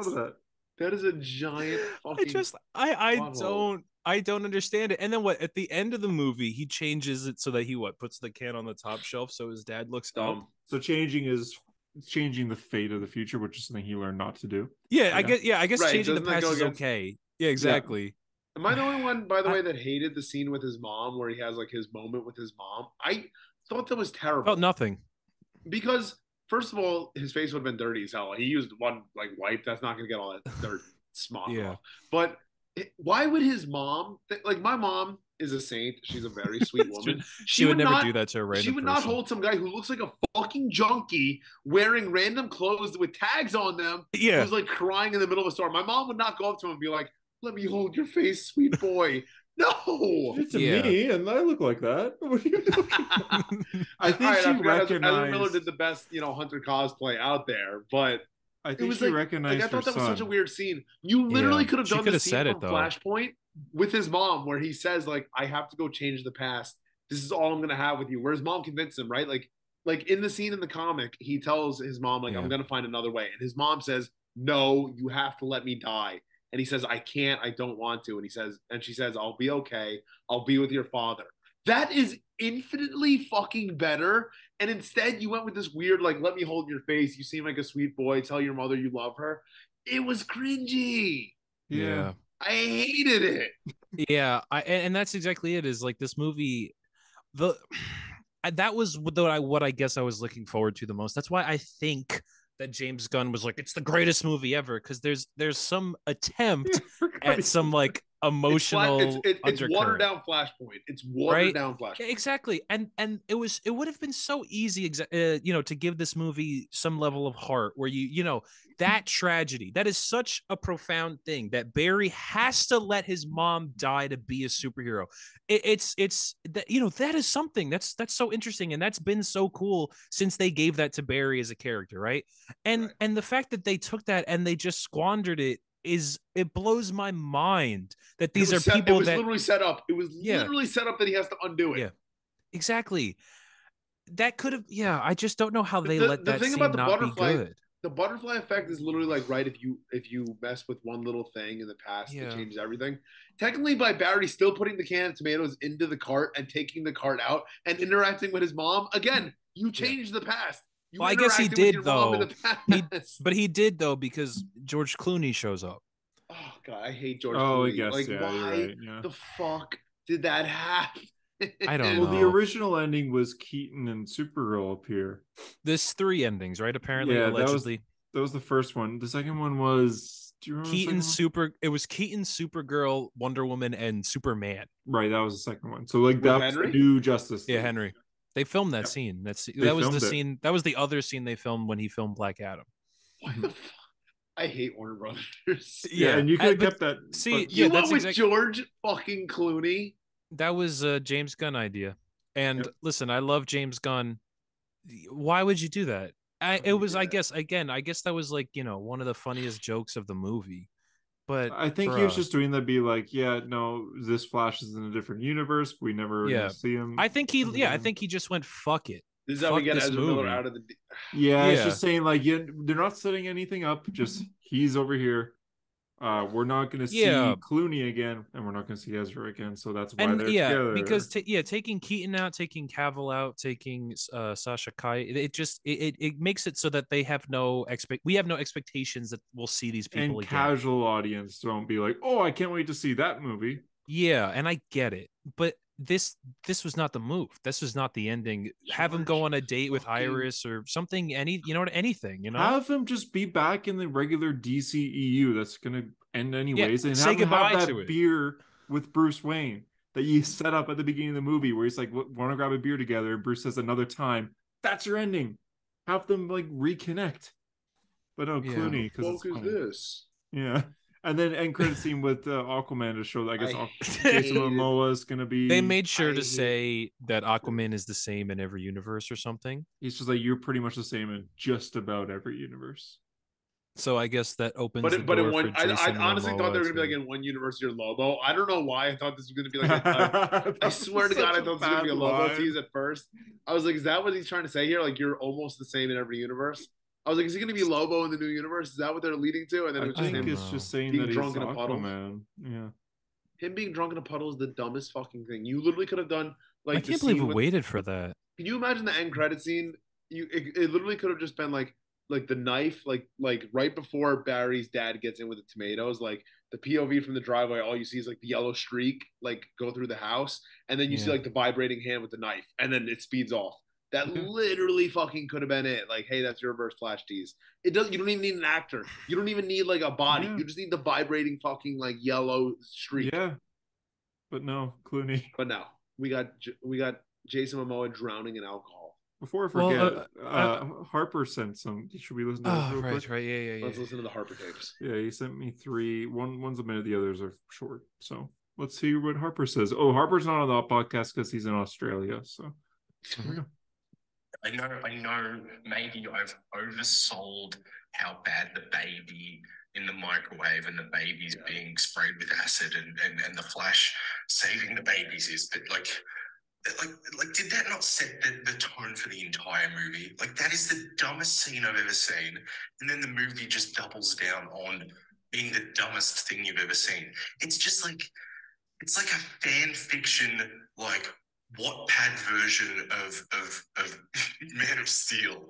of that. That is a giant fucking. I don't. I don't understand it. And then what? At the end of the movie, he changes it so that he what? Puts the can on the top shelf so his dad looks dumb. So changing is changing the fate of the future, which is something he learned not to do. Yeah. I guess right. Changing the past is okay. Yeah, exactly. Yeah. Am I the only one, by the way, that hated the scene with his mom where he has like his moment with his mom? I thought that was terrible. Felt nothing. Because first of all, his face would have been dirty as hell. He used one like wipe. That's not going to get all that dirt smog off. But why would his mom? Like my mom is a saint. She's a very sweet woman. She would never do that to a random person. She would not hold some guy who looks like a fucking junkie wearing random clothes with tags on them. Yeah, who's like crying in the middle of a storm. My mom would not go up to him and be like, "Let me hold your face, sweet boy." No, it's me, and I look like that. What are you doing? I think she recognized. Ezra Miller did the best, Hunter cosplay out there, but I think she recognized. I thought that was such a weird scene. You literally could have done the scene from Flashpoint with his mom, where he says, "Like, I have to go change the past. This is all I'm gonna have with you." Where his mom convinced him, right? Like in the scene in the comic, he tells his mom, "Like, I'm gonna find another way," and his mom says, "No, you have to let me die." And he says, "I can't, I don't want to." And she says, "I'll be okay. I'll be with your father." That is infinitely fucking better. And instead you went with this weird, like, "Let me hold your face. You seem like a sweet boy. Tell your mother you love her." It was cringy. Yeah. I hated it. Yeah. And that's exactly it, is like this movie, that was what I guess I was looking forward to the most. That's why I think that James Gunn was like, it's the greatest movie ever, because there's some attempt at some like emotional it's watered down Flashpoint. It's watered down Flashpoint. Exactly. And it would have been so easy to give this movie some level of heart, where that tragedy, that is such a profound thing, that Barry has to let his mom die to be a superhero. It's that, that is something that's so interesting, and that's been so cool since they gave that to Barry as a character, right? And the fact that they took that and they just squandered it, it blows my mind that these are people that literally set up. It was literally set up that he has to undo it. Yeah, exactly. That could have. Yeah, I just don't know how they let that scene not be good. The butterfly effect is literally like, right, if you mess with one little thing in the past, it changes everything. Technically, by Barry still putting the can of tomatoes into the cart and taking the cart out and interacting with his mom again, you change the past. Well, I guess he did though. He did though, because George Clooney shows up. Oh God, I hate George Clooney. I guess, like, why the fuck did that happen? I don't know. Well, the original ending was Keaton and Supergirl appear. There's three endings, right? Apparently, allegedly. That was the first one. The second one was. Do you remember Keaton Super? It was Keaton, Supergirl, Wonder Woman, and Superman. Right, that was the second one. So like that's the new Justice League. Yeah, Henry. They filmed that scene. That was the scene. That was the other scene they filmed when he filmed Black Adam. Why the fuck? I hate Warner Brothers. Yeah, and you could have kept that. See, that's with George fucking Clooney. That was a James Gunn idea. And listen, I love James Gunn. Why would you do that? I guess that was like, one of the funniest jokes of the movie. But I think he was just doing that to be like, this Flash is in a different universe. We never see him. I think he just went, fuck it. This is how we get Ezra Miller out of the. Yeah, it's just saying like, they're not setting anything up. Just he's over here. We're not going to see Clooney again, and we're not going to see Ezra again. So that's why they're together. Because taking Keaton out, taking Cavill out, taking Sasha Kai, it makes it so that they have we have no expectations that we'll see these people again. Casual audience won't be like, oh, I can't wait to see that movie. Yeah, and I get it, but this was not the move. This was not the ending. Have him go on a date with Iris or something. Anything. Have him just be back in the regular DCEU. That's gonna end anyways. Yeah, and say goodbye have that to it. Beer with Bruce Wayne that you set up at the beginning of the movie, where he's like, "Want to grab a beer together?" And Bruce says, "Another time." That's your ending. Have them like reconnect. But no, Clooney, because it's this. Yeah. And then end credit scene with Aquaman to show that I guess Jason Momoa is going to be... They made sure to say that Aquaman is the same in every universe or something. He's just like, you're pretty much the same in just about every universe. So I guess that opens the door for Jason Momoa. I honestly thought they were going to be like, in one universe, you're Lobo. I don't know why I thought this was going to be like... I swear to God, I thought this was going to be a Lobo tease at first. I was like, is that what he's trying to say here? Like, you're almost the same in every universe? I was like, is he going to be Lobo in the new universe? Is that what they're leading to? And then it was just saying that he's drunk in a puddle. Man. Yeah. him being drunk in a puddle is the dumbest fucking thing. You literally could have done like. I can't believe we waited for that. Can you imagine the end credit scene? It literally could have just been like the knife, like right before Barry's dad gets in with the tomatoes, like the POV from the driveway. All you see is like the yellow streak, like go through the house, and then you see like the vibrating hand with the knife, and then it speeds off. That literally fucking could have been it. Like, hey, that's your Reverse Flash tease. It doesn't. You don't even need an actor. You don't even need like a body. Yeah. You just need the vibrating fucking like yellow streak. Yeah, but no, Clooney. But no, we got Jason Momoa drowning in alcohol. Before I forget, Harper sent some. Should we listen to those real quick? Right, yeah. Let's listen to the Harper tapes. Yeah, he sent me three. One's a minute. The others are short. So let's see what Harper says. Oh, Harper's not on the podcast because he's in Australia. So here we go. I know maybe I've oversold how bad the baby in the microwave and the baby's being sprayed with acid and the Flash saving the babies is, but like did that not set the tone for the entire movie? Like, that is the dumbest scene I've ever seen. And then the movie just doubles down on being the dumbest thing you've ever seen. It's just like, it's like a fan fiction, like, Wattpad version of Man of Steel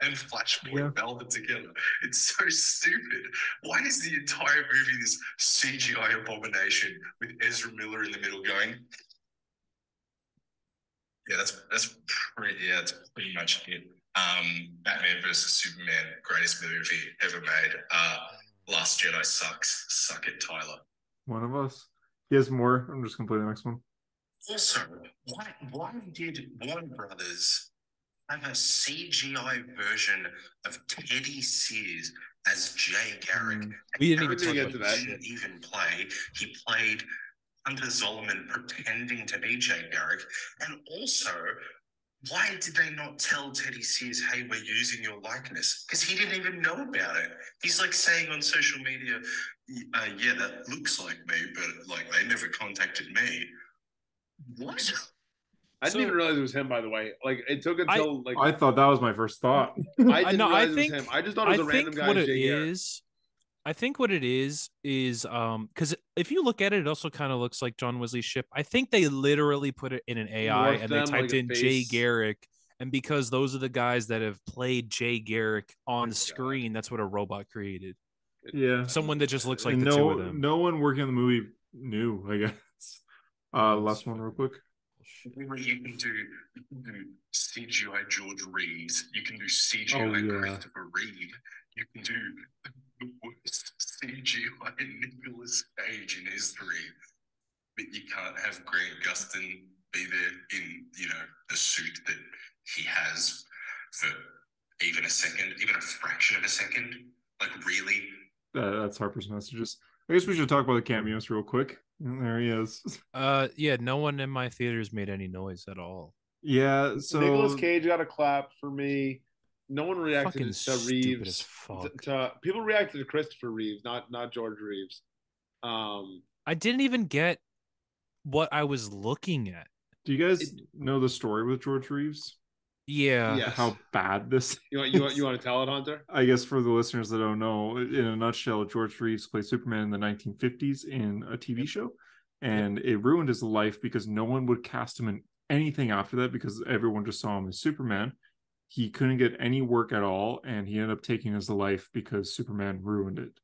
and Flashpoint melded together. It's so stupid. Why is the entire movie this CGI abomination with Ezra Miller in the middle going, yeah, that's pretty much it. Batman versus Superman, greatest movie ever made. Last Jedi sucks. Suck it, Tyler. One of us. He has more. I'm just gonna play the next one. Also, why did Warner Brothers have a CGI version of Teddy Sears as Jay Garrick? We didn't even play. He played Hunter Zolomon pretending to be Jay Garrick. And also, why did they not tell Teddy Sears, hey, we're using your likeness? Because he didn't even know about it. He's like saying on social media, yeah, that looks like me, but like they never contacted me. What? I didn't even realize it was him, by the way. Like, it took until I thought that was my first thought. I didn't realize it was him. I just thought it was a random guy. I think what it is because if you look at it, it also kind of looks like John Wesley's ship. I think they literally put it in an AI and they typed in Jay Garrick, and because those are the guys that have played Jay Garrick on screen, that's what a robot created. Yeah, someone that just looks like the two of them. No one working on the movie knew, I guess. Last one real quick. You can do CGI George Reeves. You can do CGI Christopher Reeve. You can do the worst CGI Nicolas Cage in history. But you can't have Grant Gustin be there in, you know, the suit that he has for even a second, even a fraction of a second. Like, really? That's Harper's messages. I guess we should talk about the cameos real quick. There he is. Yeah, no one in my theaters made any noise at all. Yeah, so Nicolas Cage got a clap for me. No one reacted to Reeves. People reacted to Christopher Reeves, not George Reeves. I didn't even get what I was looking at. Do you guys know the story with George Reeves? Yeah. Yes. How bad this is. You want to tell it, Hunter? I guess for the listeners that don't know, in a nutshell, George Reeves played Superman in the 1950s in a TV show, and it ruined his life because no one would cast him in anything after that because everyone just saw him as Superman. He couldn't get any work at all, and he ended up taking his life because Superman ruined it.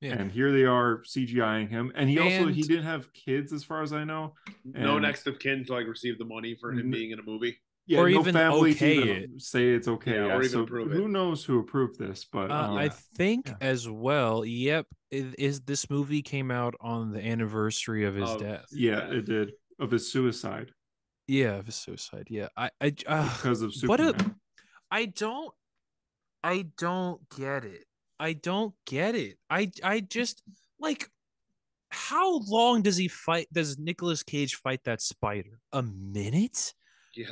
Yeah. And here they are CGIing him, and he didn't have kids, as far as I know. No next of kin to like receive the money for him being in a movie. Yeah, or no even family okay to even it. Say it's okay. Yeah, or even so prove it. Who knows who approved this? But I think as well. Yep, this movie came out on the anniversary of his death? Yeah, it did. Of his suicide. Yeah, of his suicide. Yeah, I because of Superman. I don't get it. I don't get it. I just like. How long does he fight? Does Nicolas Cage fight that spider? A minute. Yes.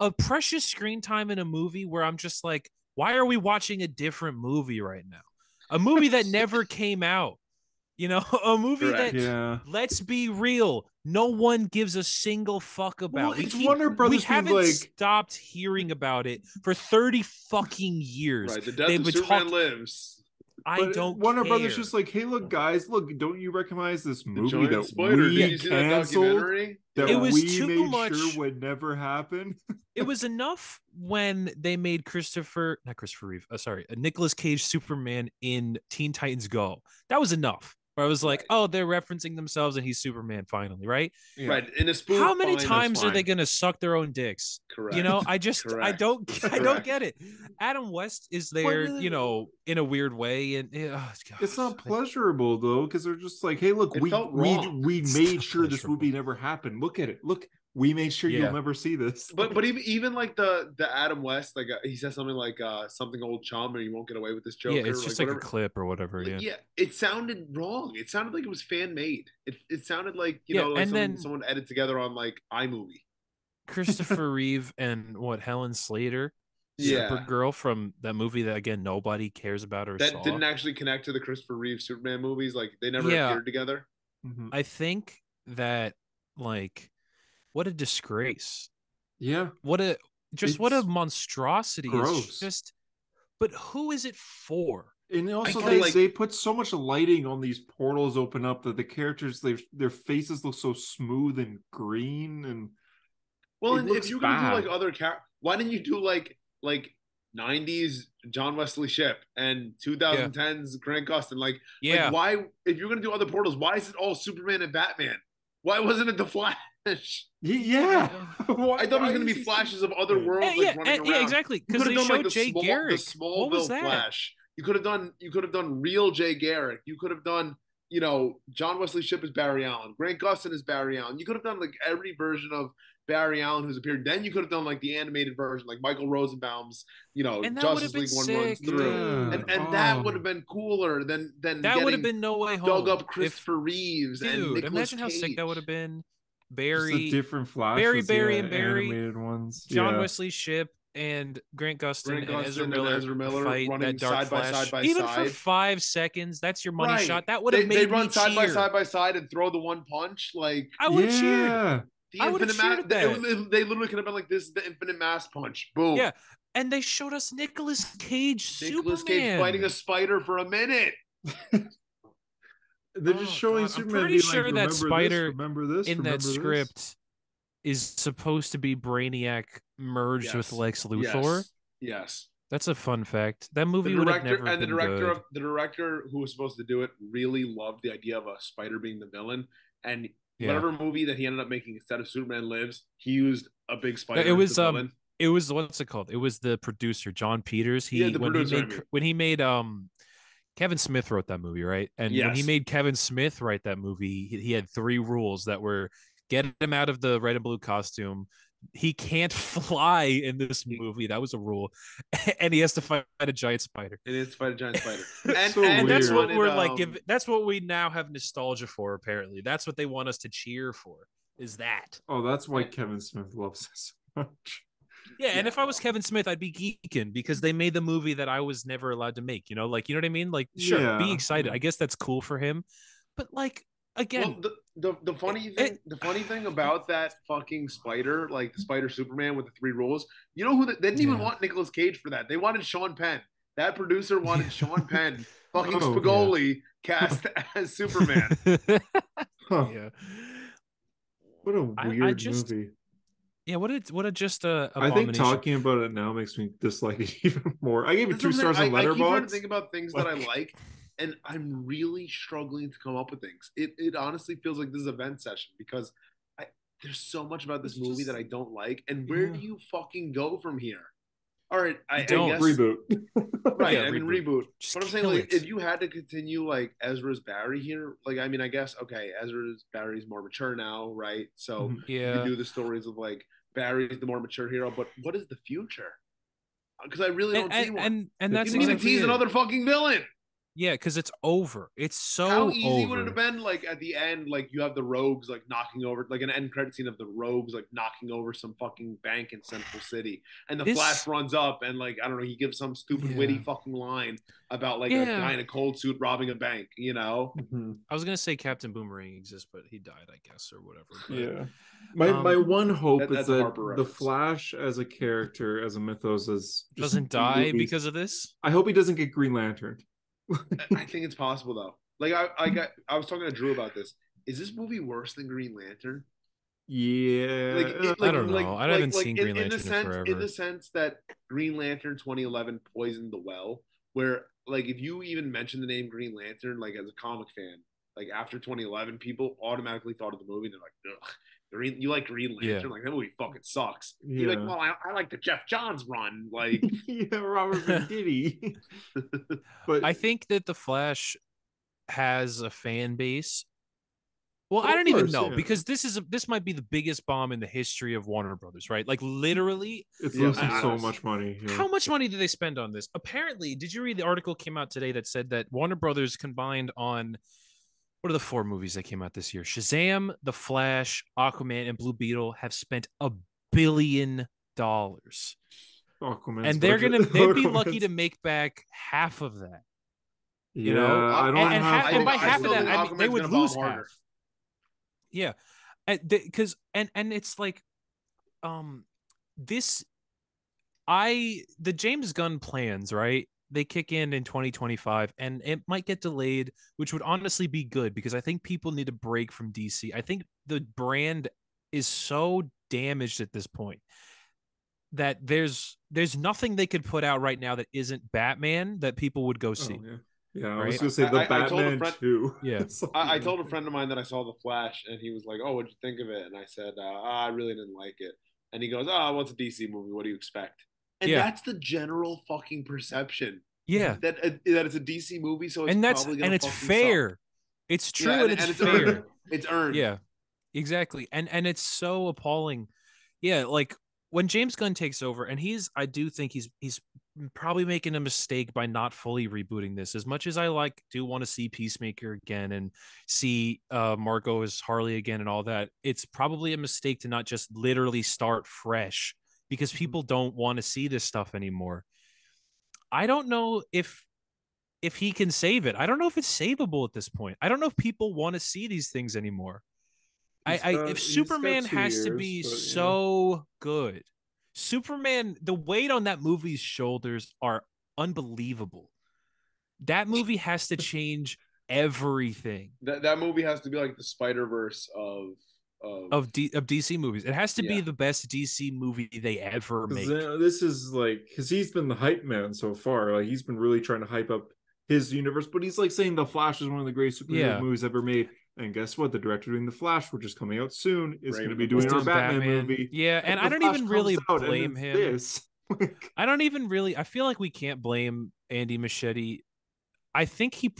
Of precious screen time in a movie where I'm just like, why are we watching a different movie right now? A movie that never came out, you know, a movie that, let's be real, no one gives a single fuck about. Well, Warner Brothers. We haven't stopped hearing about it for 30 fucking years. Right, the death of Superman lives. I don't. Warner Brothers just like, hey, look, guys, look, don't you recognize this movie that we canceled? That it was sure would never happen. It was enough when they made Nicolas Cage Superman in Teen Titans Go. That was enough. Where I was like, oh, they're referencing themselves, and he's Superman finally, right? Yeah. Right. In a spoof. How many times are they going to suck their own dicks? Correct. You know, I just, I don't get it. Adam West is there, you know, in a weird way, and it's not pleasurable though, because they're just like, hey, look, we made sure this movie never happened. Look at it. Look. We made sure you'll never see this. But even like the Adam West, like he says something like something old chum, or you won't get away with this joke. Yeah, it's just like a clip or whatever. Like, yeah, it sounded wrong. It sounded like it was fan made. It sounded like you know, like someone edited together on like iMovie. Christopher Reeve and Helen Slater, Supergirl from that movie that again nobody cares about or saw. Didn't actually connect to the Christopher Reeve Superman movies. Like they never appeared together. Mm-hmm. I think that like. What a disgrace. Yeah. What a monstrosity. Gross. It's just, but who is it for? And also they put so much lighting on these portals open up that the characters, their faces look so smooth and green and if you're gonna do like other why didn't you do like 90s John Wesley Shipp and 2010's Grant Gustin? Like why, if you're gonna do other portals, why is it all Superman and Batman? Why wasn't it the Flash? Yeah, I thought it was going to be flashes of other worlds. Yeah, like, running around. Exactly. Because they showed like, Jay Garrick. What was that? Flash. You could have done real Jay Garrick. You could have done, you know, John Wesley Shipp as Barry Allen. Grant Gustin as Barry Allen. You could have done like every version of Barry Allen who's appeared. Then you could have done like the animated version, like Michael Rosenbaum's, you know, Justice League One runs through, and that would have been cooler than that would have been No Way Home. Dug up Christopher Reeves and Nicolas Cage. Imagine how sick that would have been. Barry, animated ones. John Wesley Shipp and Grant Gustin and Ezra Miller fight that dark Flash. Even for 5 seconds, that's your money shot. That would have made me cheer. They run side by side and throw the one punch. Like I would have cheered. I would have cheered that. They literally could have been like, "This is the infinite mass punch." Boom. Yeah, and they showed us Nicolas Cage Superman. Nicolas Cage fighting a spider for a minute. They're just showing Superman. I'm pretty sure that spider in that script is supposed to be Brainiac merged with Lex Luthor. Yes, that's a fun fact. That movie would have never been good. And the director who was supposed to do it really loved the idea of a spider being the villain. And whatever movie that he ended up making instead of Superman Lives, he used a big spider. It was villain. It was what's it called? It was the producer John Peters. When he made Kevin Smith wrote that movie, right? And when he made Kevin Smith write that movie, he had 3 rules that were: get him out of the red and blue costume, he can't fly in this movie, that was a rule, and he has to fight a giant spider. It is fight a giant spider. and that's what we're that's what we now have nostalgia for, apparently. That's what they want us to cheer for, is that. Oh, that's why Kevin Smith loves it so much. Yeah, and if I was Kevin Smith, I'd be geeking because they made the movie that I was never allowed to make. You know, like, you know what I mean? Like, sure, be excited. I guess that's cool for him. But like, again, well, the funny thing about that fucking spider, like the Spider Superman with the 3 rules, you know who they didn't even want Nicolas Cage for that. They wanted Sean Penn. That producer wanted Sean Penn, fucking Spigoli, cast as Superman. What a weird movie. Yeah, I think talking about it now makes me dislike it even more. I gave it 2 stars on Letterboxd. I keep trying to think about things that I like, and I'm really struggling to come up with things. It honestly feels like this is a vent session because there's so much about this movie that I don't like, and where do you fucking go from here? All right, I guess, reboot. Right, yeah, I mean reboot. But I'm saying, like, if you had to continue like Ezra's Barry here, like, I mean, I guess Ezra's Barry's more mature now, right? So you do the stories of like. Barry's the more mature hero, but what is the future? Because I really don't see one. And that's even tease another fucking villain. Yeah, because it's over. It's so how easy would it have been? Like at the end, like you have the rogues like knocking over, like an end credit scene of the rogues like knocking over some fucking bank in Central City, and the Flash runs up and like I don't know, he gives some stupid witty fucking line about like a guy in a cold suit robbing a bank. You know, I was gonna say Captain Boomerang exists, but he died, I guess, or whatever. But, my one hope is that the Flash as a character, as a mythos, doesn't die because of this. I hope he doesn't get Green Lanterned. I think it's possible though. Like I was talking to Drew about this. Is this movie worse than Green Lantern? Yeah, I don't know. I haven't seen Green Lantern forever. In the sense that Green Lantern 2011 poisoned the well, where like if you even mention the name Green Lantern, like as a comic fan, like after 2011, people automatically thought of the movie. They're like, ugh. You like Green Lantern? Yeah. Like that movie fucking sucks. Yeah. You're like, well, I like the Jeff Johns run, like Robert McGiddy. But I think that the Flash has a fan base. Well, I don't even know, because this might be the biggest bomb in the history of Warner Brothers, right? Like literally, it's losing so much money. Yeah. How much money did they spend on this? Apparently, did you read the article came out today that said that Warner Brothers combined on, what are the four movies that came out this year? Shazam, The Flash, Aquaman, and Blue Beetle have spent $1 billion. And they're going to be lucky to make back half of that. You know, and by half of that, I mean, they would lose half. Yeah. Because and it's like the James Gunn plans, right? They kick in 2025, and it might get delayed, which would honestly be good because I think people need a break from DC. I think the brand is so damaged at this point that there's nothing they could put out right now that isn't Batman that people would go see. Oh, yeah, right? I was going to say Batman 2. Yeah. I told a friend of mine that I saw The Flash, and he was like, oh, what'd you think of it? And I said, I really didn't like it. And he goes, oh, well, it's a DC movie. What do you expect? And that's the general fucking perception. Yeah, that it's a DC movie, so it's probably gonna fucking suck. It's true, and it's fair. It's earned. Yeah, exactly. And it's so appalling. Yeah, like when James Gunn takes over, and I do think he's probably making a mistake by not fully rebooting this. As much as I do want to see Peacemaker again and see Margot as Harley again and all that, it's probably a mistake to not just literally start fresh, because people don't want to see this stuff anymore. I don't know if he can save it. I don't know if it's savable at this point. I don't know if people want to see these things anymore. If Superman has to be so good. Superman, the weight on that movie's shoulders are unbelievable. That movie has to change everything. That movie has to be like the Spider-Verse of DC movies. It has to be the best DC movie they ever make. This is like, because he's been the hype man so far. Like he's been really trying to hype up his universe, but he's like saying The Flash is one of the greatest superhero movies ever made. And guess what? The director doing The Flash, which is coming out soon, is going to be doing our Batman movie. Yeah, and I don't even really blame him. I don't even really. I feel like we can't blame Andy Muschietti. I think he.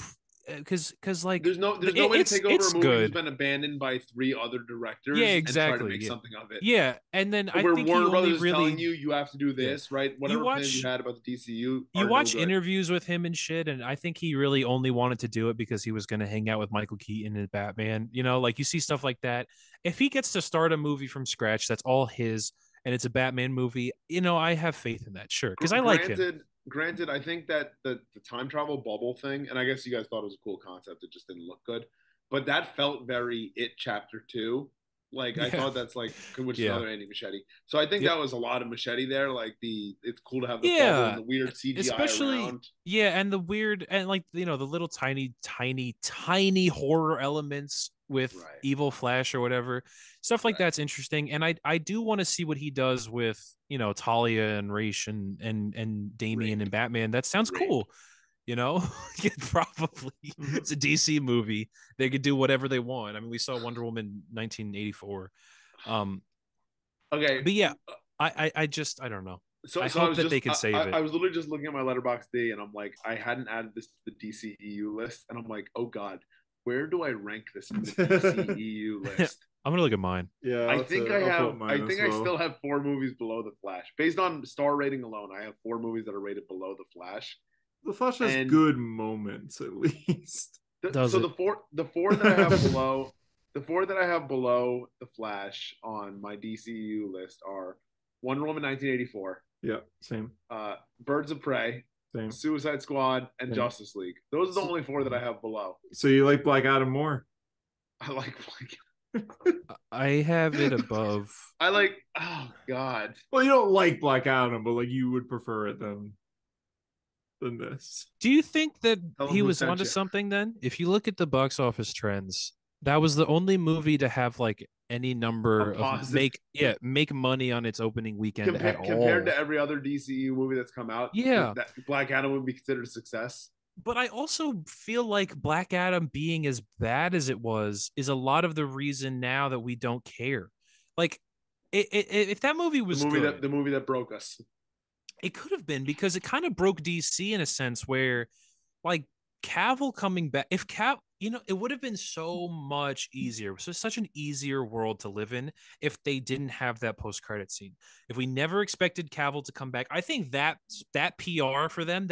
Because like there's no way to take over a movie that's been abandoned by three other directors. Yeah, exactly. And try to make something of it. Yeah, and then I think Warner Brothers is telling you have to do this, right? Whatever plans you had about the DCU. You watch interviews with him and shit, and I think he really only wanted to do it because he was going to hang out with Michael Keaton and Batman. You know, like you see stuff like that. If he gets to start a movie from scratch, that's all his, and it's a Batman movie. You know, I have faith in that, sure, because I like him. Granted, I think that the time travel bubble thing, and I guess you guys thought it was a cool concept, it just didn't look good, but that felt very It Chapter 2. Like, I thought that's like, which is another Andy Muschietti. So I think that was a lot of Muschietti there. Like, it's cool to have the bubble and the weird CGI around. Yeah, and the weird, and like, you know, the little tiny, tiny, tiny horror elements with Evil Flash or whatever. Stuff like that's interesting. And I do want to see what he does with, you know, Talia and Raish and Damian and Batman. That sounds cool. You know, probably it's a DC movie. They could do whatever they want. I mean, we saw Wonder Woman 1984. Okay, but yeah, I just I don't know. So I hope that they can save it. I was literally just looking at my Letterboxd and I'm like, I hadn't added this to the DCEU list, and I'm like, oh god, where do I rank this in the DCEU list? I'm gonna look at mine. Yeah, I still have four movies below The Flash based on star rating alone. I have four movies that are rated below The Flash. The Flash has good moments, at least. The four that I have below The Flash on my DCU list are Wonder Woman 1984. Yeah, same. Birds of Prey, same. Suicide Squad, and Justice League. Those are the only four that I have below. So you like Black Adam more? I like Black Adam. I have it above. I like. Oh God. Well, you don't like Black Adam, but like you would prefer it then. than this. Do you think that he was onto something then? If you look at the box office trends, that was the only movie to have like any number of make money on its opening weekend compared to every other DCU movie that's come out. Yeah, that Black Adam would be considered a success. But I also feel like Black Adam being as bad as it was is a lot of the reason now that we don't care. Like, if that movie was the movie that broke us, it could have been, because it kind of broke DC in a sense where, like, Cavill coming back. If Cavill, you know, it would have been so much easier. So it's such an easier world to live in if they didn't have that post-credit scene. If we never expected Cavill to come back, I think that PR for them,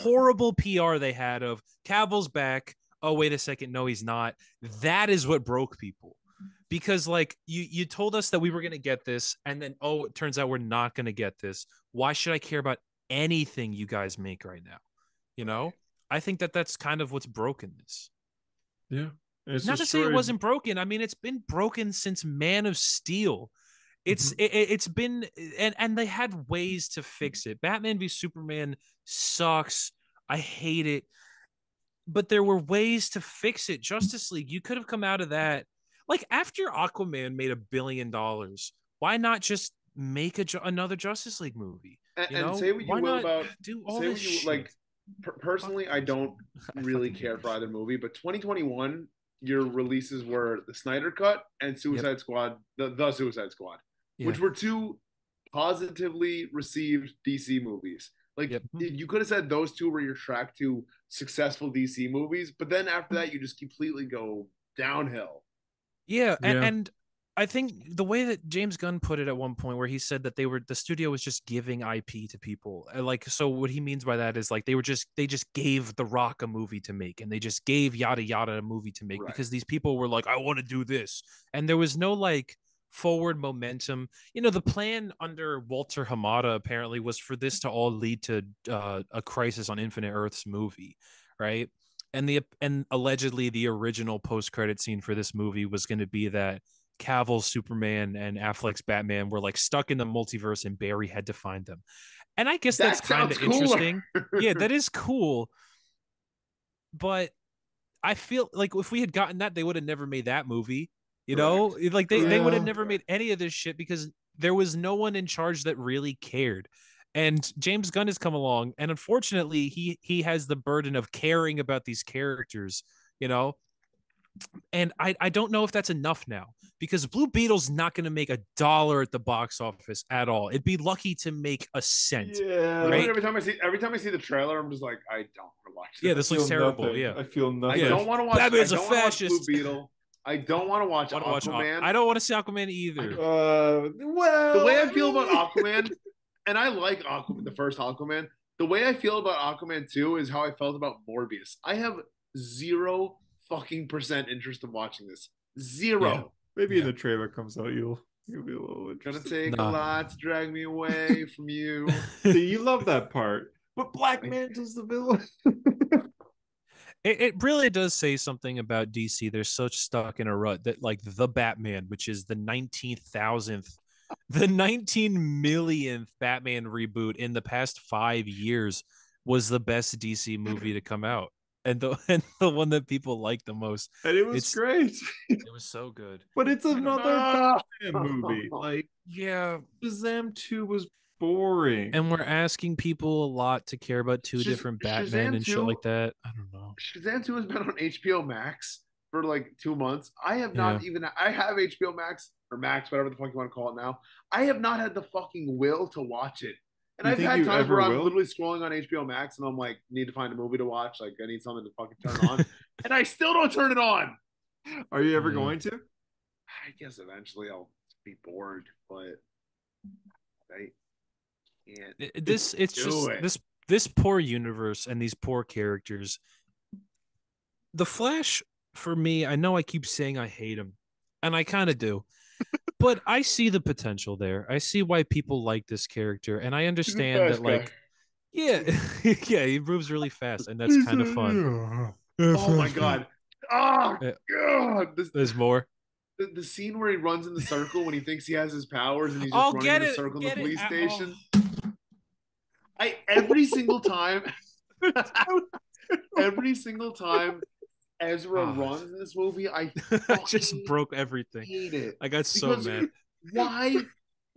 horrible PR they had of Cavill's back. Oh, wait a second. No, he's not. That is what broke people. Because, like, you told us that we were going to get this, and then, oh, it turns out we're not going to get this. Why should I care about anything you guys make right now? You know? I think that's kind of what's broken this. Yeah. It's not to say it wasn't broken. I mean, it's been broken since Man of Steel. It's been, and they had ways to fix it. Batman v Superman sucks. I hate it. But there were ways to fix it. Justice League, you could have come out of that. Like, after Aquaman made $1 billion, why not just make another Justice League movie? And say what you will about do all this shit. Like, personally, I don't really care for either movie, but 2021, your releases were the Snyder Cut and Suicide Squad, the Suicide Squad, which were two positively received DC movies. Like, you could have said those two were your track to successful DC movies, but then after that, you just completely go downhill. Yeah, and I think the way that James Gunn put it at one point, where he said that the studio was just giving IP to people. Like, so what he means by that is, like, they just gave The Rock a movie to make, and they just gave yada yada a movie to make, because these people were like, I want to do this. And there was no, like, forward momentum. You know, the plan under Walter Hamada apparently was for this to all lead to a Crisis on Infinite Earths movie, right? And allegedly the original post-credit scene for this movie was going to be that Cavill's Superman and Affleck's Batman were, like, stuck in the multiverse, and Barry had to find them. And I guess that's kind of interesting. Yeah, that is cool. But I feel like if we had gotten that, they would have never made that movie. You know, like they would have never made any of this shit, because there was no one in charge that really cared. And James Gunn has come along, and unfortunately, he has the burden of caring about these characters, you know? And I don't know if that's enough now, because Blue Beetle's not going to make $1 at the box office at all. It'd be lucky to make a cent. Yeah. Right? Every time I see the trailer, I'm just like, I don't want to watch this. Yeah, this looks terrible. Nothing. Yeah, I feel nothing. I don't want to watch. Batman's a fascist. Blue Beetle. I don't want to watch Aquaman. I don't want to see Aquaman either. The way I feel about Aquaman, and I like Aquaman, the first Aquaman. The way I feel about Aquaman 2 is how I felt about Morbius. I have 0% interest in watching this. Zero. Yeah. Maybe in the trailer comes out, you'll be a little interested. Gonna take a lot to drag me away from you. See, you love that part, but Black Manta's the villain. It really does say something about DC. They're so stuck in a rut that, like, the Batman, which is the 19 millionth Batman reboot in the past 5 years, was the best DC movie to come out. And the one that people like the most. And it's great. It was so good. But it's another Batman movie. Like, yeah, Shazam 2 was boring. And we're asking people a lot to care about two different Batman Shazam and 2, shit like that. I don't know. Shazam 2 has been on HBO Max for like 2 months. I have not even... I have HBO Max, or Max, whatever the fuck you want to call it now. I have not had the fucking will to watch it. And I've had times where I'm literally scrolling on HBO Max and I'm like, need to find a movie to watch. Like, I need something to fucking turn on. And I still don't turn it on. Are you ever going to? I guess eventually I'll be bored, but I can't. This poor universe and these poor characters. The Flash, for me, I know I keep saying I hate him, and I kind of do. But I see the potential there. I see why people like this character, and I understand that, like, he moves really fast, and that's kind of fun. Oh my god! Oh god! There's more. The scene where he runs in the circle when he thinks he has his powers, and he's just running in the circle in the police station. Every single time Every single time Ezra runs in this movie, I just broke everything. Hate it. I got so mad. Why?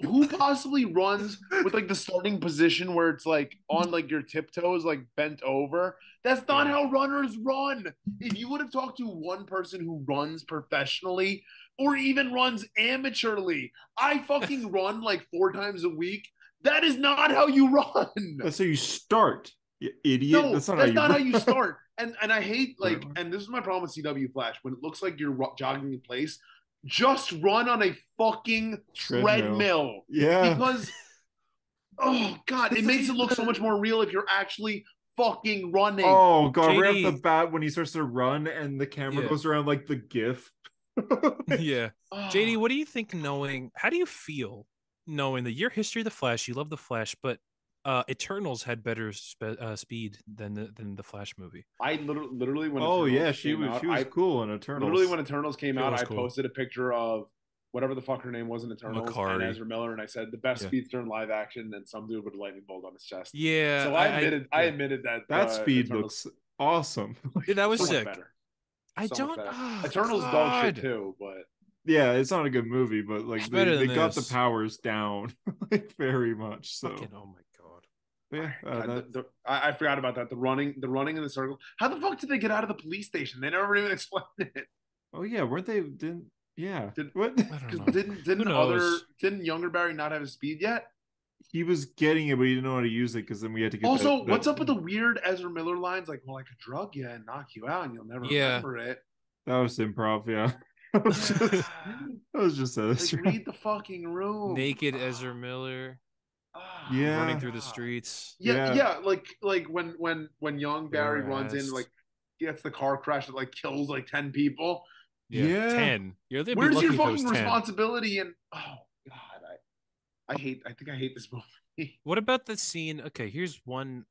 Who possibly runs with like the starting position where it's like on like your tiptoes, like bent over? That's not how runners run. If you would have talked to one person who runs professionally or even runs amateurly, I fucking run like 4 times a week. That is not how you run. That's how you start, you idiot. No, that's not how you start. And I hate like, and this is my problem with CW Flash, when it looks like you're jogging in place, just run on a fucking treadmill. Yeah. Because, oh God, it makes it look so much more real if you're actually fucking running. Oh God, JD. Right off the bat when he starts to run and the camera goes around like the GIF. Yeah. JD, what do you think how do you feel knowing that your history of the Flash, you love the Flash, but Eternals had better speed than the Flash movie. I literally when she was cool in Eternals. Literally when Eternals came out, I posted a picture of whatever the fuck her name was in Eternals and Ezra Miller, and I said the best speedster in live action, and some dude with a lightning bolt on his chest. Yeah, so I admitted that speed Eternals looks awesome. Yeah, that was sick. Better. Eternals dog shit too, but yeah, it's not a good movie, but like they got the powers down like very much. So fucking, oh my. Yeah, I forgot about that. The running in the circle. How the fuck did they get out of the police station? They never even explained it. Oh yeah, weren't they? Didn't yeah? Did, what? I don't know. Didn't younger Barry not have his speed yet? He was getting it, but he didn't know how to use it because then we had to get. Also, what's up with the weird Ezra Miller lines? Like, well, I could drug you and knock you out, and you'll never remember it. That was improv. Yeah, that was just like, read the fucking room. Naked Ezra Miller. Yeah, running through the streets. Yeah. Like when young Barry runs in, like gets the car crash that like kills like 10 people. Yeah. 10. Where's your fucking responsibility? And oh God, I think I hate this movie. What about the scene? Okay, here's one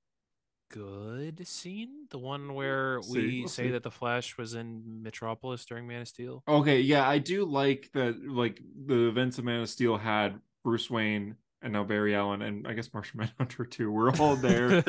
good scene. The one where we say that the Flash was in Metropolis during Man of Steel. Okay, yeah, I do like that. Like the events of Man of Steel had Bruce Wayne. And now Barry Allen and I guess Martian Manhunter too. We're all there.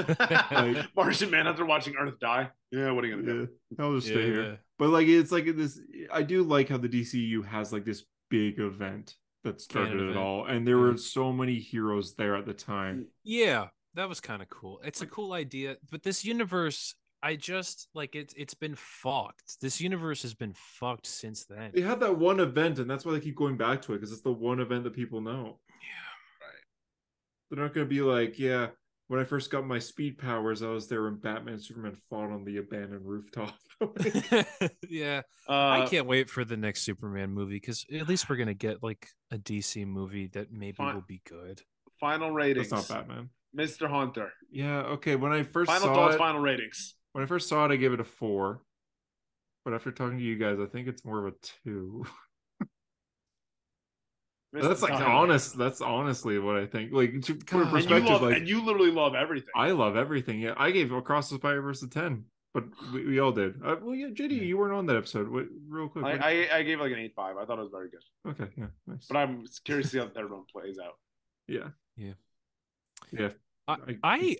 Like, Martian Manhunter watching Earth die. Yeah, what are you gonna do? I'll just stay here. But like it's like this. I do like how the DCU has like this big event that started it all, and there were so many heroes there at the time. Yeah, that was kind of cool. It's a cool idea, but this universe. I just like it's been fucked. This universe has been fucked since then. They had that one event, and that's why they keep going back to it because it's the one event that people know. Yeah. They're not going to be like, yeah, when I first got my speed powers, I was there when Batman and Superman fought on the abandoned rooftop. Yeah. I can't wait for the next Superman movie because at least we're going to get like a DC movie that maybe will be good. Final ratings. That's not Batman. Mr. Hunter. Yeah, okay. When I first final ratings. When I first saw it, I gave it a 4. But after talking to you guys, I think it's more of a 2. That's like honest. That's honestly what I think. Like to put in perspective, and you literally love everything. I love everything. Yeah, I gave Across the Spider-Verse a 10, but we all did. JD, you weren't on that episode. Wait, real quick, I gave like an 8.5. I thought it was very good. Okay, yeah, nice. But I'm curious to see how everyone plays out. Yeah. I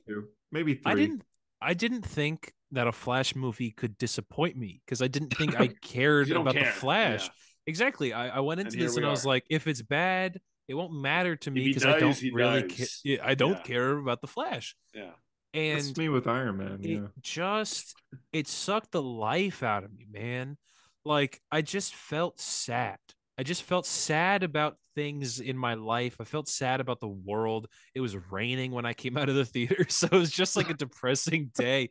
maybe 3. I didn't think that a Flash movie could disappoint me because I didn't think I cared about the Flash. Yeah. Exactly. I went into this and I was like, if it's bad, it won't matter to me because I don't really care. Yeah, I don't care about the Flash. Yeah. And that's me with Iron Man. Yeah. It sucked the life out of me, man. Like I just felt sad. I just felt sad about things in my life. I felt sad about the world. It was raining when I came out of the theater. So it was just like a depressing day.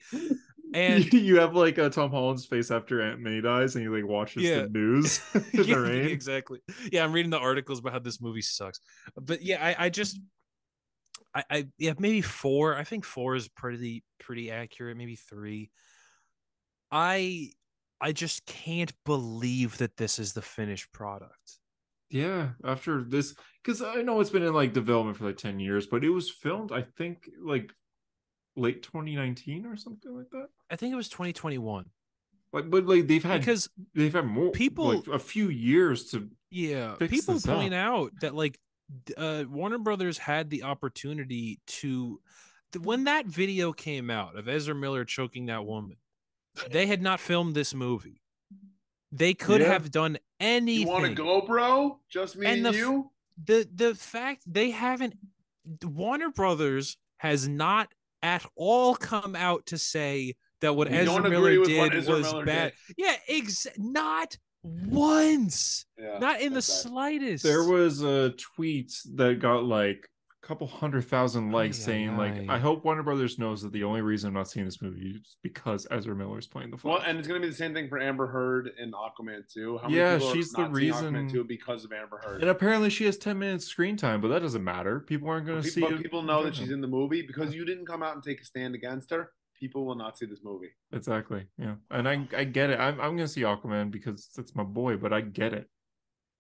And you have like a Tom Holland's face after Aunt May dies, and he like watches the news in the rain. Exactly. Yeah, I'm reading the articles about how this movie sucks. But yeah, I maybe 4. I think 4 is pretty accurate. Maybe 3. I just can't believe that this is the finished product. Yeah, after this, because I know it's been in like development for like 10 years, but it was filmed, I think, like late 2019 or something like that. I think it was 2021. Like, but like they've had more people, like a few years to fix people this point out that like Warner Brothers had the opportunity to when that video came out of Ezra Miller choking that woman, they had not filmed this movie. They could have done anything. You want to go, bro? Just me and you? The fact they haven't... Warner Brothers has not at all come out to say that what Ezra Miller did was bad. Yeah, not once. Yeah, not in the slightest. There was a tweet that got like a couple 100,000 likes saying like, I hope Warner Brothers knows that the only reason I'm not seeing this movie is because Ezra Miller's playing the Flash. Well, and it's going to be the same thing for Amber Heard in Aquaman 2. Yeah, she's the reason. Aquaman 2 because of Amber Heard. And apparently she has 10 minutes screen time, but that doesn't matter. People aren't going to see it. People know that she's in the movie because you didn't come out and take a stand against her. People will not see this movie. Exactly. Yeah. And I get it. I'm going to see Aquaman because that's my boy, but I get it.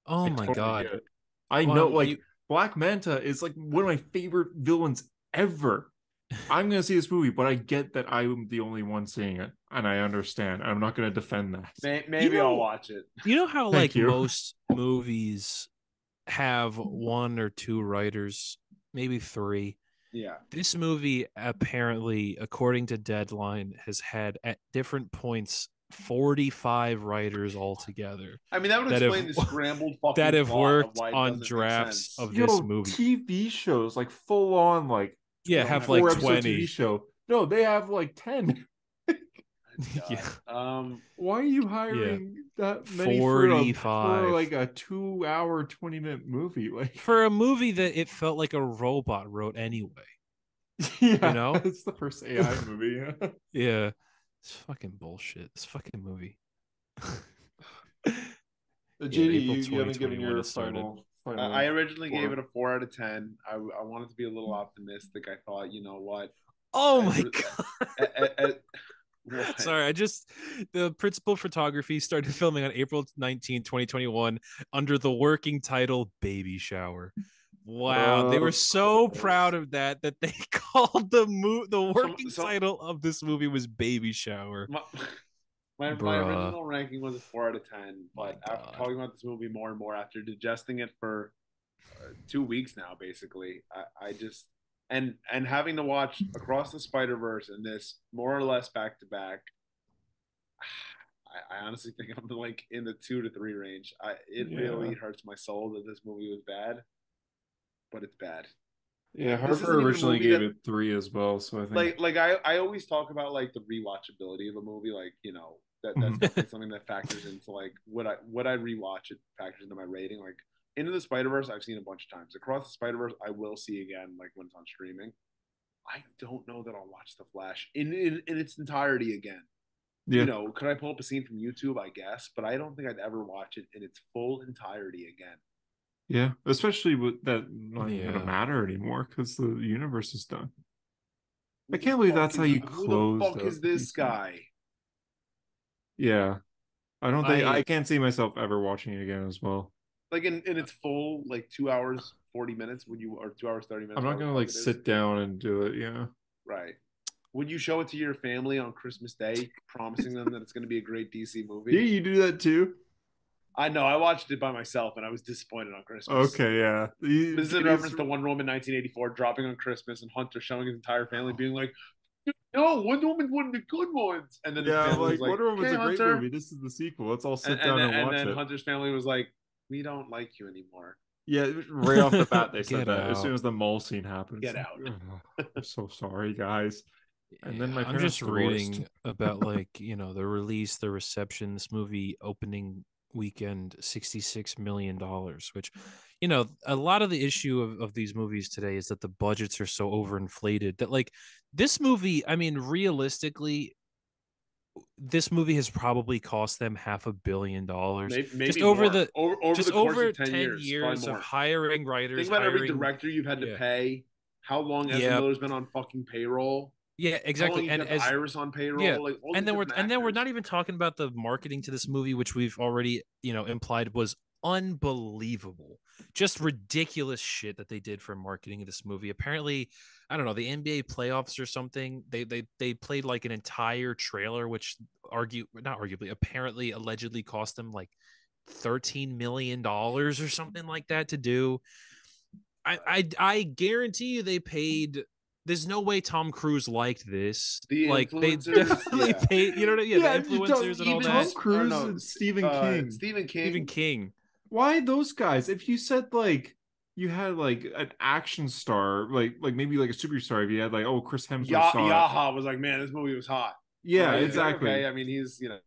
Oh my God. I know, like, Black Manta is like one of my favorite villains ever. I'm going to see this movie, but I get that I'm the only one seeing it. And I understand. I'm not going to defend that. Maybe I'll watch it. You know how, like, most movies have one or two writers, maybe three. Yeah. This movie apparently, according to Deadline, has had at different points 45 writers altogether. I mean, that would explain the scrambled fucking that have worked on drafts of this movie. TV shows like full on, like, yeah, have like 20 TV show. No, they have like 10. Yeah. Why are you hiring that many 45 for like a 2 hour 20-minute movie? Like, for a movie that it felt like a robot wrote anyway. Yeah, you know, it's the first AI movie. Yeah. Yeah, it's fucking bullshit. This fucking movie. JD, you haven't given your final. I originally gave it a 4 out of 10. I wanted to be a little optimistic. I thought, you know what? Oh my God. What? Sorry, the principal photography started filming on April 19, 2021 under the working title Baby Shower. Wow, they were so proud of that they called the working title of this movie was Baby Shower. My original ranking was a 4 out of 10, but after talking about this movie more and more, after digesting it for 2 weeks now, basically, I just... And having to watch Across the Spider-Verse and this more or less back to back, I honestly think I'm like in the 2 to 3 range. It really hurts my soul that this movie was bad, but it's bad. Yeah, Harper originally gave it 3 as well, so I think I always talk about like the rewatchability of a movie, like, you know, that's something that factors into like would I rewatch it factors into my rating, like. Into the Spider-Verse, I've seen a bunch of times. Across the Spider-Verse, I will see again, like when it's on streaming. I don't know that I'll watch The Flash in its entirety again. Yeah. You know, could I pull up a scene from YouTube? I guess, but I don't think I'd ever watch it in its full entirety again. Yeah, especially with that not going to matter anymore because the universe is done. I can't believe that's how you close. Who the fuck is this guy? Yeah, I don't think I can't see myself ever watching it again as well. Like in its full, like 2 hours 40 minutes, would you, or 2 hours 30 minutes? I'm not gonna like sit down and do it. Yeah, right. Would you show it to your family on Christmas Day, promising them that it's gonna be a great DC movie? Yeah, you do that too. I know. I watched it by myself, and I was disappointed on Christmas. Okay, yeah. This is a reference to Wonder Woman 1984 dropping on Christmas, and Hunter showing his entire family being like, "No, Wonder Woman's one of the good ones." And then his family was like, "Wonder Woman's a great movie. This is the sequel. Let's all sit down and watch it." And then Hunter's family was like, "We don't like you anymore." Yeah, right off the bat they said that. As soon as the mall scene happens. Get out. I'm so sorry, guys. And then I'm just reading about, like, you know, the release, the reception, this movie opening weekend, $66 million, which, you know, a lot of the issue of these movies today is that the budgets are so overinflated that, like, this movie, I mean, realistically, this movie has probably cost them $500 million. Maybe just over more. over the course of 10 years of hiring writers. Think about every director you've had to pay. How long Ezra Miller's been on fucking payroll? Yeah, exactly. And as Iris on payroll, like, all and then we're not even talking about the marketing to this movie, which we've already, you know, implied was unbelievable. Just ridiculous shit that they did for marketing of this movie. Apparently, I don't know, the NBA playoffs or something, they played like an entire trailer, which allegedly cost them like $13 million or something like that to do. I guarantee you they paid there's no way Tom Cruise liked this. The like they definitely paid, you know what I mean? Yeah, the influencers and all that. Tom Cruise and Stephen King. Why those guys? If you said like you had like an action star, like maybe like a superstar, if you had like Chris Hemsworth, Yaha was like, man, this movie was hot. Yeah, right? Exactly. Okay. I mean, he's it's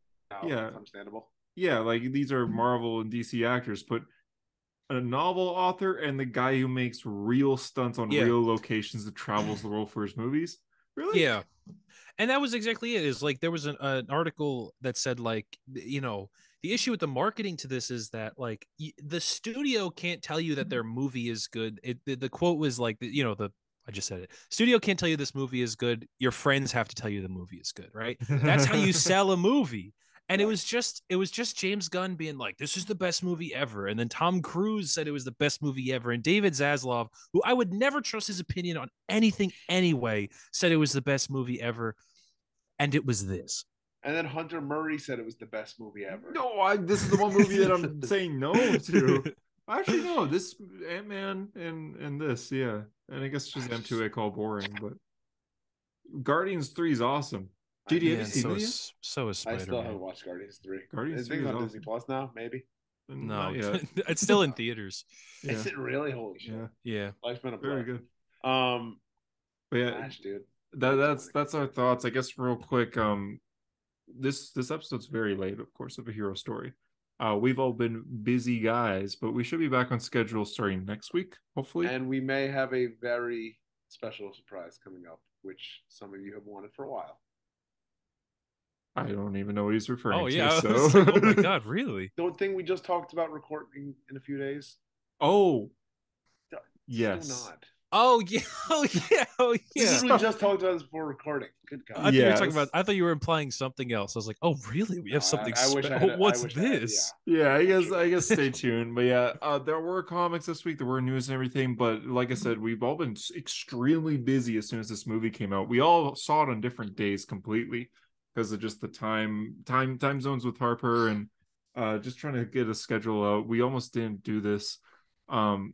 understandable. Yeah, like these are Marvel and DC actors, but a novel author and the guy who makes real stunts on real locations that travels the world for his movies. Really? Yeah. And that was exactly it. Is like there was an article that said like, you know, the issue with the marketing to this is that like the studio can't tell you that their movie is good. The quote was like, you know, I just said it. Studio can't tell you this movie is good. Your friends have to tell you the movie is good, right? That's how you sell a movie. And it was just James Gunn being like, this is the best movie ever. And then Tom Cruise said it was the best movie ever. And David Zaslav, who I would never trust his opinion on anything anyway, said it was the best movie ever. And it was this. And then Hunter Murray said it was the best movie ever. No, this is the one movie that I'm saying no to. Actually, no, this Ant-Man and this, yeah. And I guess Shazam 2 I call boring, but Guardians 3 is awesome. JD, have you seen this? So is Spider-Man. I still haven't watched Guardians 3. Guardians 3 is on Disney Plus now, maybe? No, it's still in theaters. Yeah. Is it really? Holy shit. Yeah. Life's been a blur. Very good. But yeah, gosh, dude. That's our thoughts. I guess real quick, this episode's very late, of course, of A Hero Story. We've all been busy guys, but we should be back on schedule starting next week, hopefully. And we may have a very special surprise coming up, which some of you have wanted for a while. I don't even know what he's referring to. So. Like, oh my god, really? The thing we just talked about recording in a few days. Oh, yes. Not. Oh yeah. We just talked about this before recording. Good god. I thought you were talking about. I thought you were implying something else. I was like, oh really? We have something special. What's this? I guess stay tuned. But yeah, there were comics this week. There were news and everything. But like I said, we've all been extremely busy. As soon as this movie came out, we all saw it on different days completely. Because of just the time zones with Harper and just trying to get a schedule out. We almost didn't do this.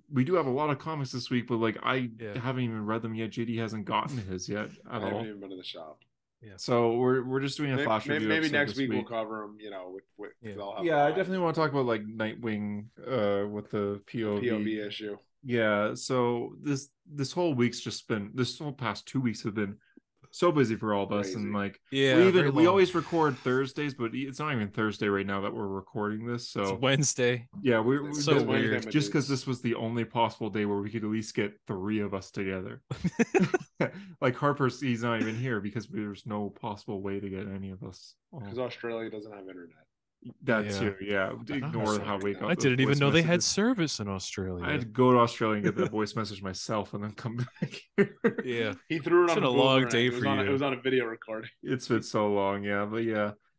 We do have a lot of comics this week, but like I haven't even read them yet. JD hasn't gotten his yet at all. I haven't even been to the shop. Yeah. So we're just doing a flash review. Maybe next week we'll cover them. You know, I definitely want to talk about like Nightwing with the POV issue. Yeah. So this whole week's just been this whole past 2 weeks have been. So busy for all of us, and like we always record Thursdays, but it's not even Thursday right now that we're recording this. So it's Wednesday, it's so weird. Just because this was the only possible day where we could at least get three of us together. Like Harper's, he's not even here because there's no possible way to get any of us. Because Australia doesn't have internet. That's true. Ignore how we. I didn't even know they had service in Australia. I had to go to Australia and get that voice message myself, and then come back here. Yeah, he threw it on a long day for you. It was on a video recording. It's been so long,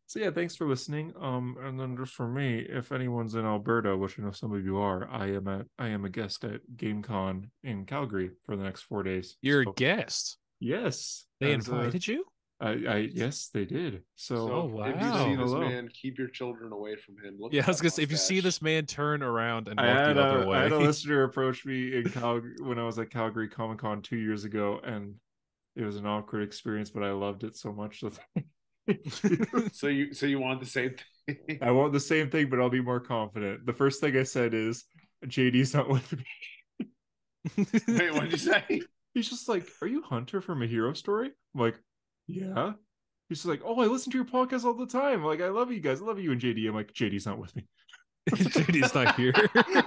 So thanks for listening. And then just for me, if anyone's in Alberta, which I know some of you are, I am a guest at GameCon in Calgary for the next 4 days. You're a guest. Yes, they invited you. Yes, they did. So wow. If you see this man, keep your children away from him. Look I was gonna say, if you see this man, turn around and walk the other way. I had a listener approach me in Calgary when I was at Calgary Comic Con 2 years ago, and it was an awkward experience, but I loved it so much. So you want the same thing? I want the same thing, but I'll be more confident. The first thing I said is, JD's not with me. Wait, what did you say? He's just like, are you Hunter from A Hero Story? I'm like, yeah, he's just like, oh, I listen to your podcast all the time. Like, I love you guys. I love you and JD. I'm like, JD's not with me. JD's not here.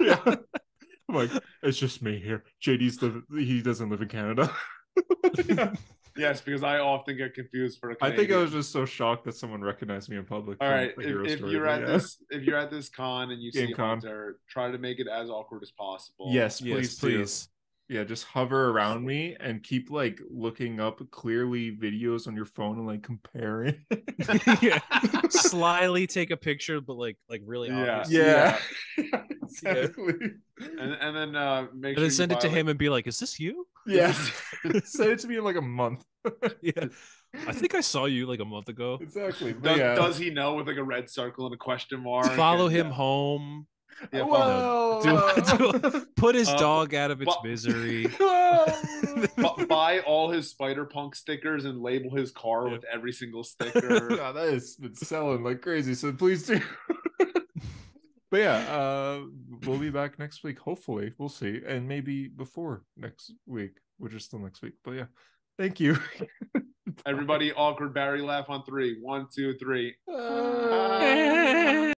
Yeah. I'm like, it's just me here. He doesn't live in Canada. Yeah. Yes, because I often get confused for a Canadian. I think I was just so shocked that someone recognized me in public. All right, if you're at this con and you see Hunter, try to make it as awkward as possible. Yes, please. Yeah, just hover around me and keep like looking up clearly videos on your phone and like comparing. Yeah, slyly take a picture, but like really obviously. Yeah. Exactly. And then make sure you send it to him and be like, "Is this you?" Yeah. Send it to me in like a month. Yeah, I think I saw you like a month ago. Exactly. Does he know with like a red circle and a question mark? Follow him home. Yeah, whoa. Put his dog out of its misery. Buy all his Spider Punk stickers and label his car with every single sticker. Yeah, that has been selling like crazy, so please do. But yeah, we'll be back next week, hopefully. We'll see. And maybe before next week, which is still next week. But yeah, thank you. Everybody, awkward Barry laugh on 3. 1, 2, 3.